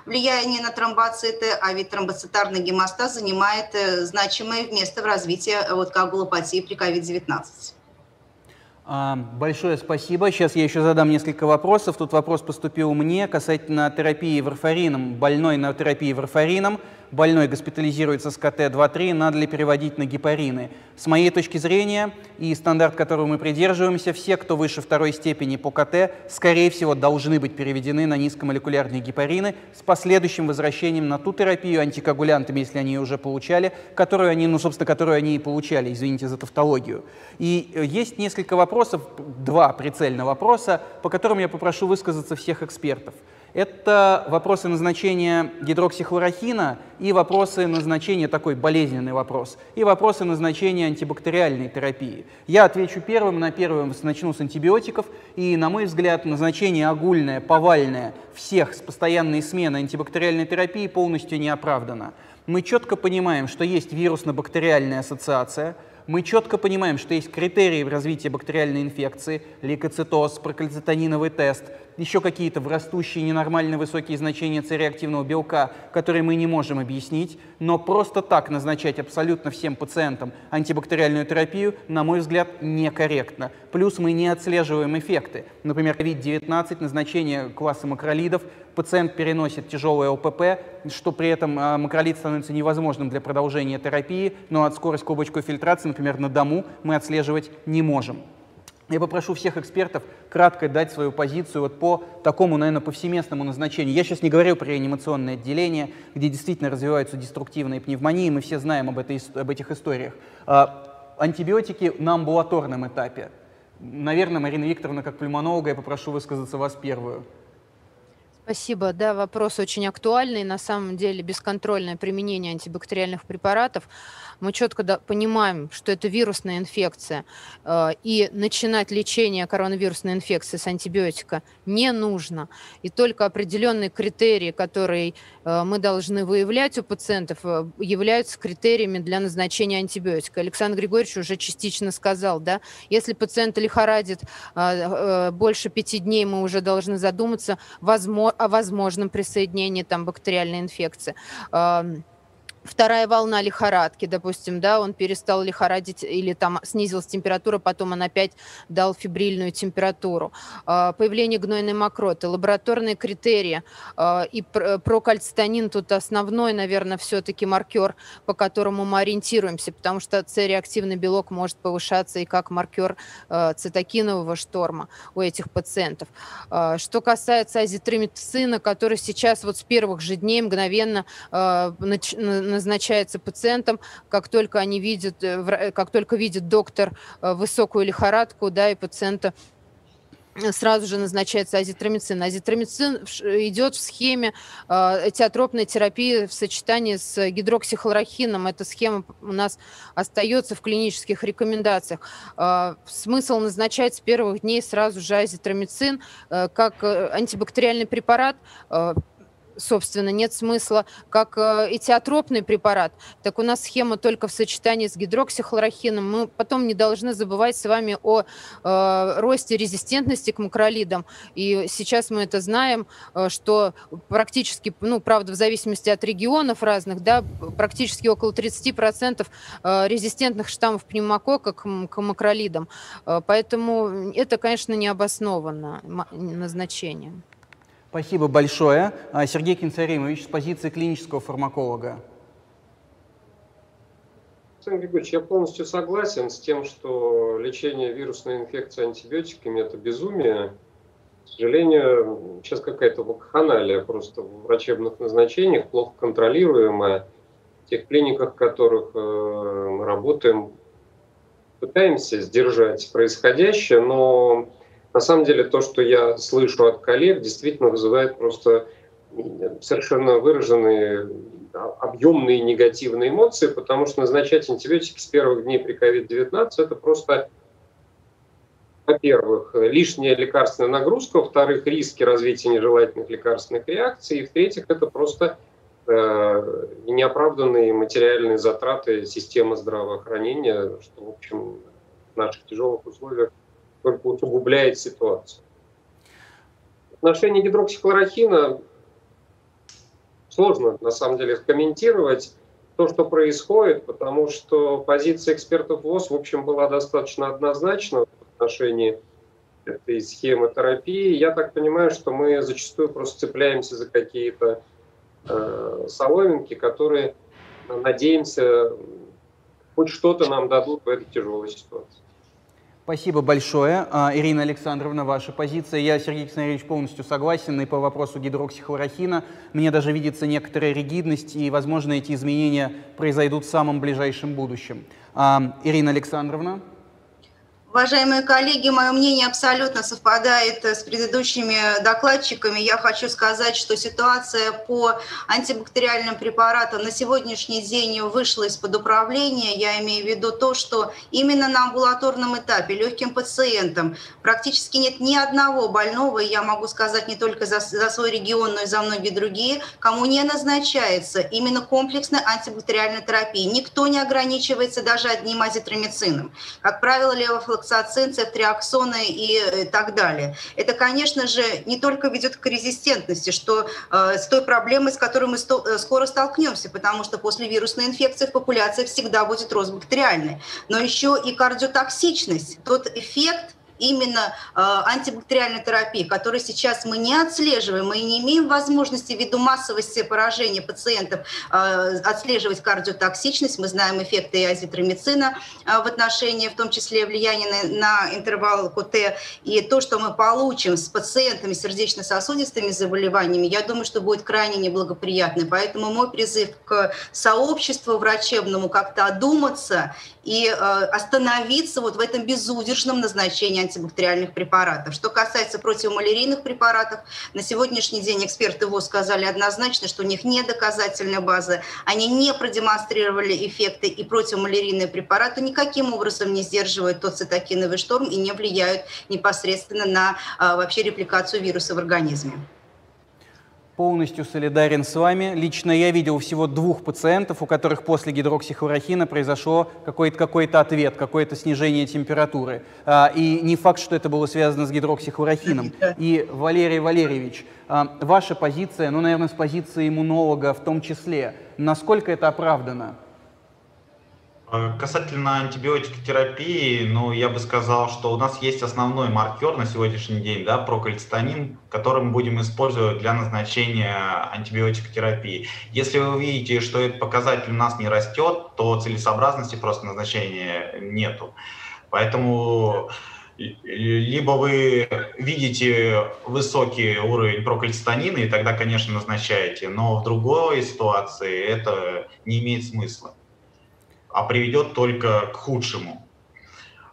влияние на тромбоциты, а ведь тромбоцитарный гемостаз занимает значимое место в развитии коагулопатии при COVID-19. Большое спасибо. Сейчас я еще задам несколько вопросов. Тут вопрос поступил мне касательно терапии варфарином. Больной на терапии варфарином, больной госпитализируется с КТ-2-3, надо ли переводить на гепарины? С моей точки зрения и стандарт, которого мы придерживаемся, все, кто выше второй степени по КТ, скорее всего, должны быть переведены на низкомолекулярные гепарины с последующим возвращением на ту терапию антикоагулянтами, если они ее уже получали, которую они, и получали, извините за тавтологию. И есть несколько вопросов. Два прицельных вопроса, по которым я попрошу высказаться всех экспертов. Это вопросы назначения гидроксихлорохина и вопросы назначения, такой болезненный вопрос, и вопросы назначения антибактериальной терапии. Я отвечу первым, начну с антибиотиков. И, на мой взгляд, назначение огульное, повальное всех с постоянной сменой антибактериальной терапии полностью не оправдано. Мы четко понимаем, что есть вирусно-бактериальная ассоциация. Мы четко понимаем, что есть критерии в развитии бактериальной инфекции, лейкоцитоз, прокальцитониновый тест, еще какие-то врастущие ненормально высокие значения С-реактивного белка, которые мы не можем объяснить, но просто так назначать абсолютно всем пациентам антибактериальную терапию, на мой взгляд, некорректно. Плюс мы не отслеживаем эффекты. Например, COVID-19, назначение класса макролидов, пациент переносит тяжелое ОПП, что при этом макролид становится невозможным для продолжения терапии, но от скорость клубочковой фильтрации, например, на дому мы отслеживать не можем. Я попрошу всех экспертов кратко дать свою позицию по такому, наверное, повсеместному назначению. Я сейчас не говорю про реанимационное отделение, где действительно развиваются деструктивные пневмонии, мы все знаем об этих историях. Антибиотики на амбулаторном этапе. Наверное, Марина Викторовна, как пульмонолога, я попрошу высказаться вас первую. Спасибо. Да, вопрос очень актуальный. На самом деле бесконтрольное применение антибактериальных препаратов. Мы четко понимаем, что это вирусная инфекция, и начинать лечение коронавирусной инфекции с антибиотика не нужно. И только определенные критерии, которые мы должны выявлять у пациентов, являются критериями для назначения антибиотика. Александр Григорьевич уже частично сказал, да, если пациента лихорадит больше 5 дней, мы уже должны задуматься, о возможном присоединении бактериальной инфекции. Вторая волна лихорадки, допустим, да, он перестал лихорадить или снизилась температура, потом он опять дал фебрильную температуру. Появление гнойной мокроты, лабораторные критерии и прокальцитонин тут основной, наверное, все-таки маркер, по которому мы ориентируемся, потому что С-реактивный белок может повышаться и как маркер цитокинового шторма у этих пациентов. Что касается азитромицина, который сейчас вот с первых же дней мгновенно назначается пациентам, как только видит доктор высокую лихорадку, да, и пациента сразу же назначается азитромицин. Азитромицин идет в схеме тиотропной терапии в сочетании с гидроксихлорохином. Эта схема у нас остается в клинических рекомендациях. Смысл назначать с первых дней сразу же азитромицин как антибактериальный препарат. Собственно, нет смысла, как этиотропный препарат. Так у нас схема только в сочетании с гидроксихлорохином. Мы потом не должны забывать с вами о росте резистентности к макролидам. И сейчас мы это знаем, что практически, ну, правда, в зависимости от регионов разных, да, практически около 30% резистентных штаммов пневмокока к макролидам. Поэтому это, конечно, не обоснованно назначение. Спасибо большое. Сергей Кенсаринович, с позиции клинического фармаколога. Александр Григорьевич, я полностью согласен с тем, что лечение вирусной инфекции антибиотиками – это безумие. К сожалению, сейчас какая-то вакханалия просто в врачебных назначениях, плохо контролируемая. В тех клиниках, в которых мы работаем, пытаемся сдержать происходящее, но... На самом деле то, что я слышу от коллег, действительно вызывает просто совершенно выраженные объемные негативные эмоции, потому что назначать антибиотики с первых дней при COVID-19 – это просто, во-первых, лишняя лекарственная нагрузка, во-вторых, риски развития нежелательных лекарственных реакций, и, в-третьих, это просто неоправданные материальные затраты системы здравоохранения, что, в общем, в наших тяжелых условиях только усугубляет ситуацию. В отношении гидроксихлорохина сложно, на самом деле, комментировать то, что происходит, потому что позиция экспертов ВОЗ, в общем, была достаточно однозначна в отношении этой схемы терапии. Я так понимаю, что мы зачастую просто цепляемся за какие-то соломинки, которые, надеемся, хоть что-то нам дадут в этой тяжелой ситуации. Спасибо большое. Ирина Александровна, ваша позиция. Я, Сергей Кенсаринович, полностью согласен и по вопросу гидроксихлорохина. Мне даже видится некоторая ригидность, и, возможно, эти изменения произойдут в самом ближайшем будущем. Ирина Александровна. Уважаемые коллеги, мое мнение абсолютно совпадает с предыдущими докладчиками. Я хочу сказать, что ситуация по антибактериальным препаратам на сегодняшний день вышла из-под управления. Я имею в виду то, что именно на амбулаторном этапе легким пациентам практически нет ни одного больного, и я могу сказать не только за свой регион, но и за многие другие, кому не назначается именно комплексная антибактериальная терапия. Никто не ограничивается даже одним азитромицином. Как правило, левофлоксацин, цефтриаксоны и так далее. Это, конечно же, не только ведет к резистентности, что с той проблемой, с которой мы скоро столкнемся, потому что после вирусной инфекции в популяции всегда будет рост бактериальный. Но еще и кардиотоксичность, тот эффект именно антибактериальной терапии, которую сейчас мы не отслеживаем, мы не имеем возможности ввиду массовости поражения пациентов отслеживать кардиотоксичность. Мы знаем эффекты азитромицина в отношении, в том числе, влияния на интервал КТ. И то, что мы получим с пациентами с сердечно-сосудистыми заболеваниями, я думаю, что будет крайне неблагоприятно. Поэтому мой призыв к сообществу врачебному как-то одуматься и остановиться вот в этом безудержном назначении антибактериальных препаратов. Что касается противомалярийных препаратов, на сегодняшний день эксперты ВОЗ сказали однозначно, что у них нет доказательной базы, они не продемонстрировали эффекты, и противомалярийные препараты никаким образом не сдерживают тот цитокиновый шторм и не влияют непосредственно на вообще репликацию вируса в организме. Полностью солидарен с вами. Лично я видел всего 2 пациентов, у которых после гидроксихлорохина произошло какой-то ответ, какое-то снижение температуры. И не факт, что это было связано с гидроксихлорохином. И, Валерий Валерьевич, ваша позиция, ну, наверное, с позиции иммунолога в том числе, насколько это оправдано? Касательно антибиотикотерапии, ну, я бы сказал, что у нас есть основной маркер на сегодняшний день, да, прокальцитонин, который мы будем использовать для назначения антибиотикотерапии. Если вы видите, что этот показатель у нас не растет, то целесообразности просто назначения нету. Поэтому либо вы видите высокий уровень прокальцитонина, и тогда, конечно, назначаете, но в другой ситуации это не имеет смысла, а приведет только к худшему,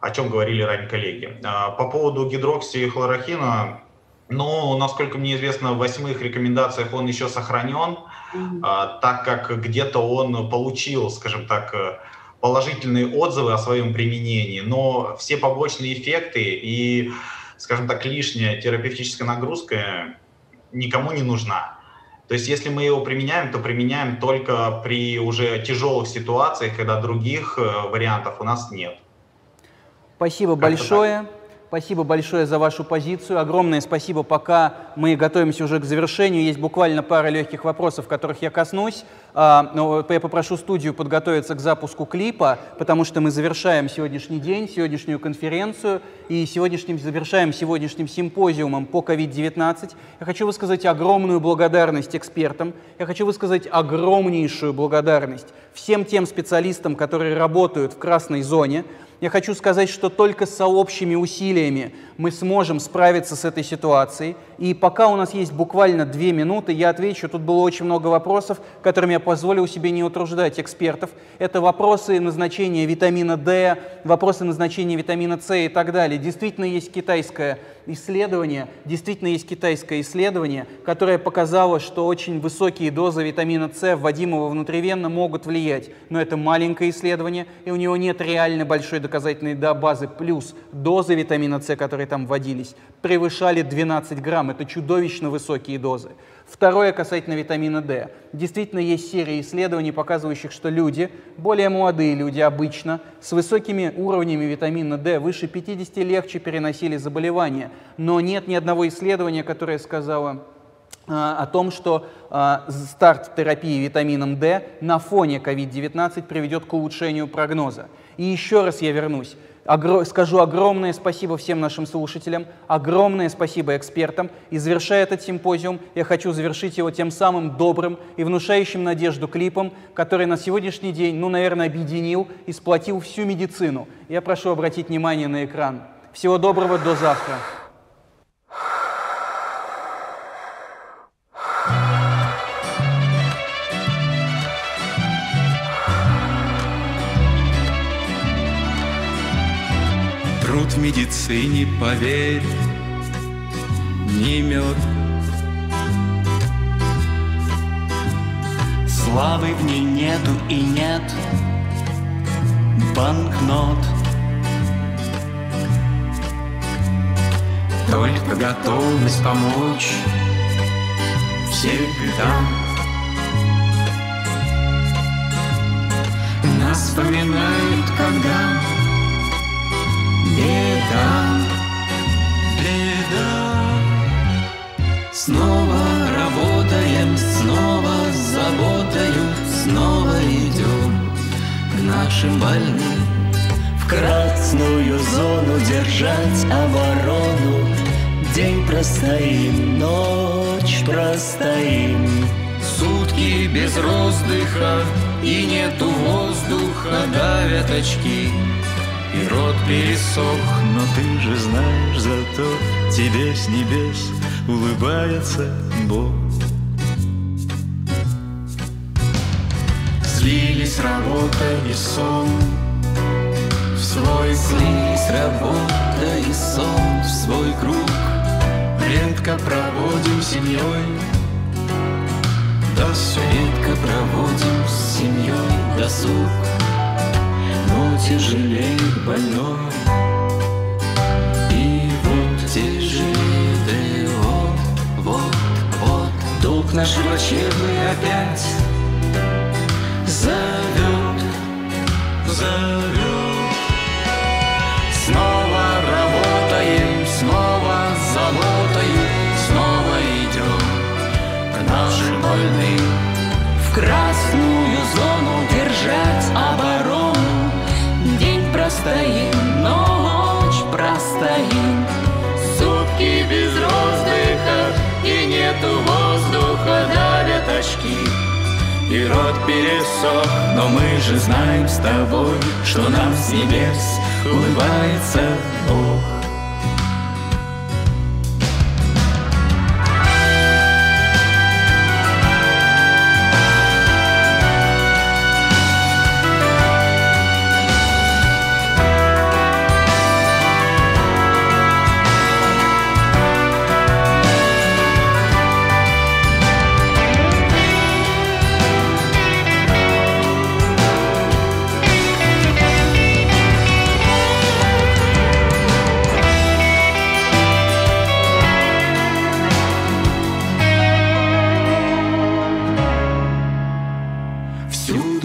о чем говорили ранее коллеги. По поводу гидроксихлорохина, ну, насколько мне известно, в 8 рекомендациях он еще сохранен, так как где-то он получил, скажем так, положительные отзывы о своем применении, но все побочные эффекты и, скажем так, лишняя терапевтическая нагрузка никому не нужна. То есть если мы его применяем, то применяем только при уже тяжелых ситуациях, когда других вариантов у нас нет. Спасибо большое. Спасибо большое за вашу позицию. Огромное спасибо. Пока мы готовимся уже к завершению, есть буквально пара легких вопросов, которых я коснусь. Но я попрошу студию подготовиться к запуску клипа, потому что мы завершаем сегодняшний день, сегодняшнюю конференцию и завершаем сегодняшним симпозиумом по COVID-19. Я хочу высказать огромную благодарность экспертам. Я хочу высказать огромнейшую благодарность всем тем специалистам, которые работают в красной зоне. Я хочу сказать, что только с общими усилиями мы сможем справиться с этой ситуацией. И пока у нас есть буквально 2 минуты, я отвечу. Тут было очень много вопросов, которыми я позволил себе не утруждать экспертов. Это вопросы назначения витамина D, вопросы назначения витамина С и так далее. Действительно, есть китайская исследования, действительно есть китайское исследование, которое показало, что очень высокие дозы витамина С, вводимого внутривенно, могут влиять. Но это маленькое исследование, и у него нет реально большой доказательной базы. Плюс дозы витамина С, которые там вводились, превышали 12 грамм. Это чудовищно высокие дозы. Второе касательно витамина D. Действительно есть серия исследований, показывающих, что люди, более молодые люди обычно, с высокими уровнями витамина D, выше 50, легче переносили заболевания. Но нет ни одного исследования, которое сказало о том, что старт терапии витамином D на фоне COVID-19 приведет к улучшению прогноза. И еще раз я вернусь. Скажу огромное спасибо всем нашим слушателям, огромное спасибо экспертам. И завершая этот симпозиум, я хочу завершить его тем самым добрым и внушающим надежду клипом, который на сегодняшний день, ну, наверное, объединил и сплотил всю медицину. Я прошу обратить внимание на экран. Всего доброго, до завтра. В медицине, поверь, не мед. Славы в ней нету и нет банкнот. Только готовность помочь всегда. Нас вспоминают, когда беда, беда. Снова работаем, снова заботою, снова идем к нашим больным. В красную зону держать оборону. День простоим, ночь простоим. Сутки без роздыха и нету воздуха, давят очки. И рот пересох, но ты же знаешь, зато тебе с небес улыбается Бог. Слились работа и сон в свой слились работа и сон в свой круг. Редко проводим с семьей, досуг. Редко проводим с семьей досуг. Но тяжелеет больной, и вот тяжелеет, и вот, вот, вот. Долг наш врачебный опять зовет, зовет. Снова работаем, снова заботаем, снова идем к нашим больным. В красную зону держать оборону. Простоим, ночь простоим. Сутки без роздыха и нету воздуха, давят очки. И рот пересох, но мы же знаем с тобой, что нам с небес улыбается Бог.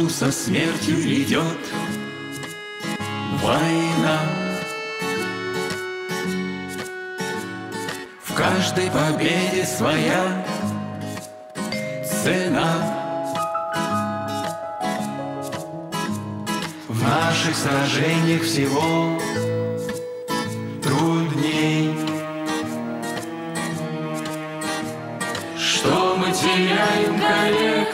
Со смертью идет война. В каждой победе своя цена. В наших сражениях всего трудней. Что мы теряем, коллег?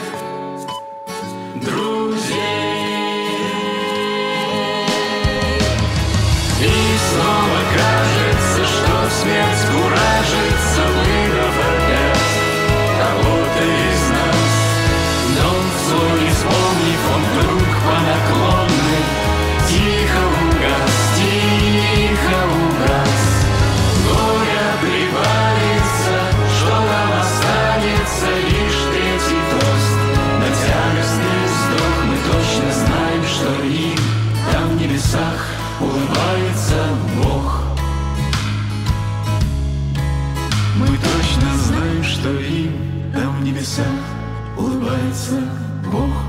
Смерть куражится, выров опять кого-то из нас. Но вскоре, вспомнив, он вдруг по наклонной тихо угас, тихо угас. Горе Мы точно знаем, что им там в небесах улыбается Бог.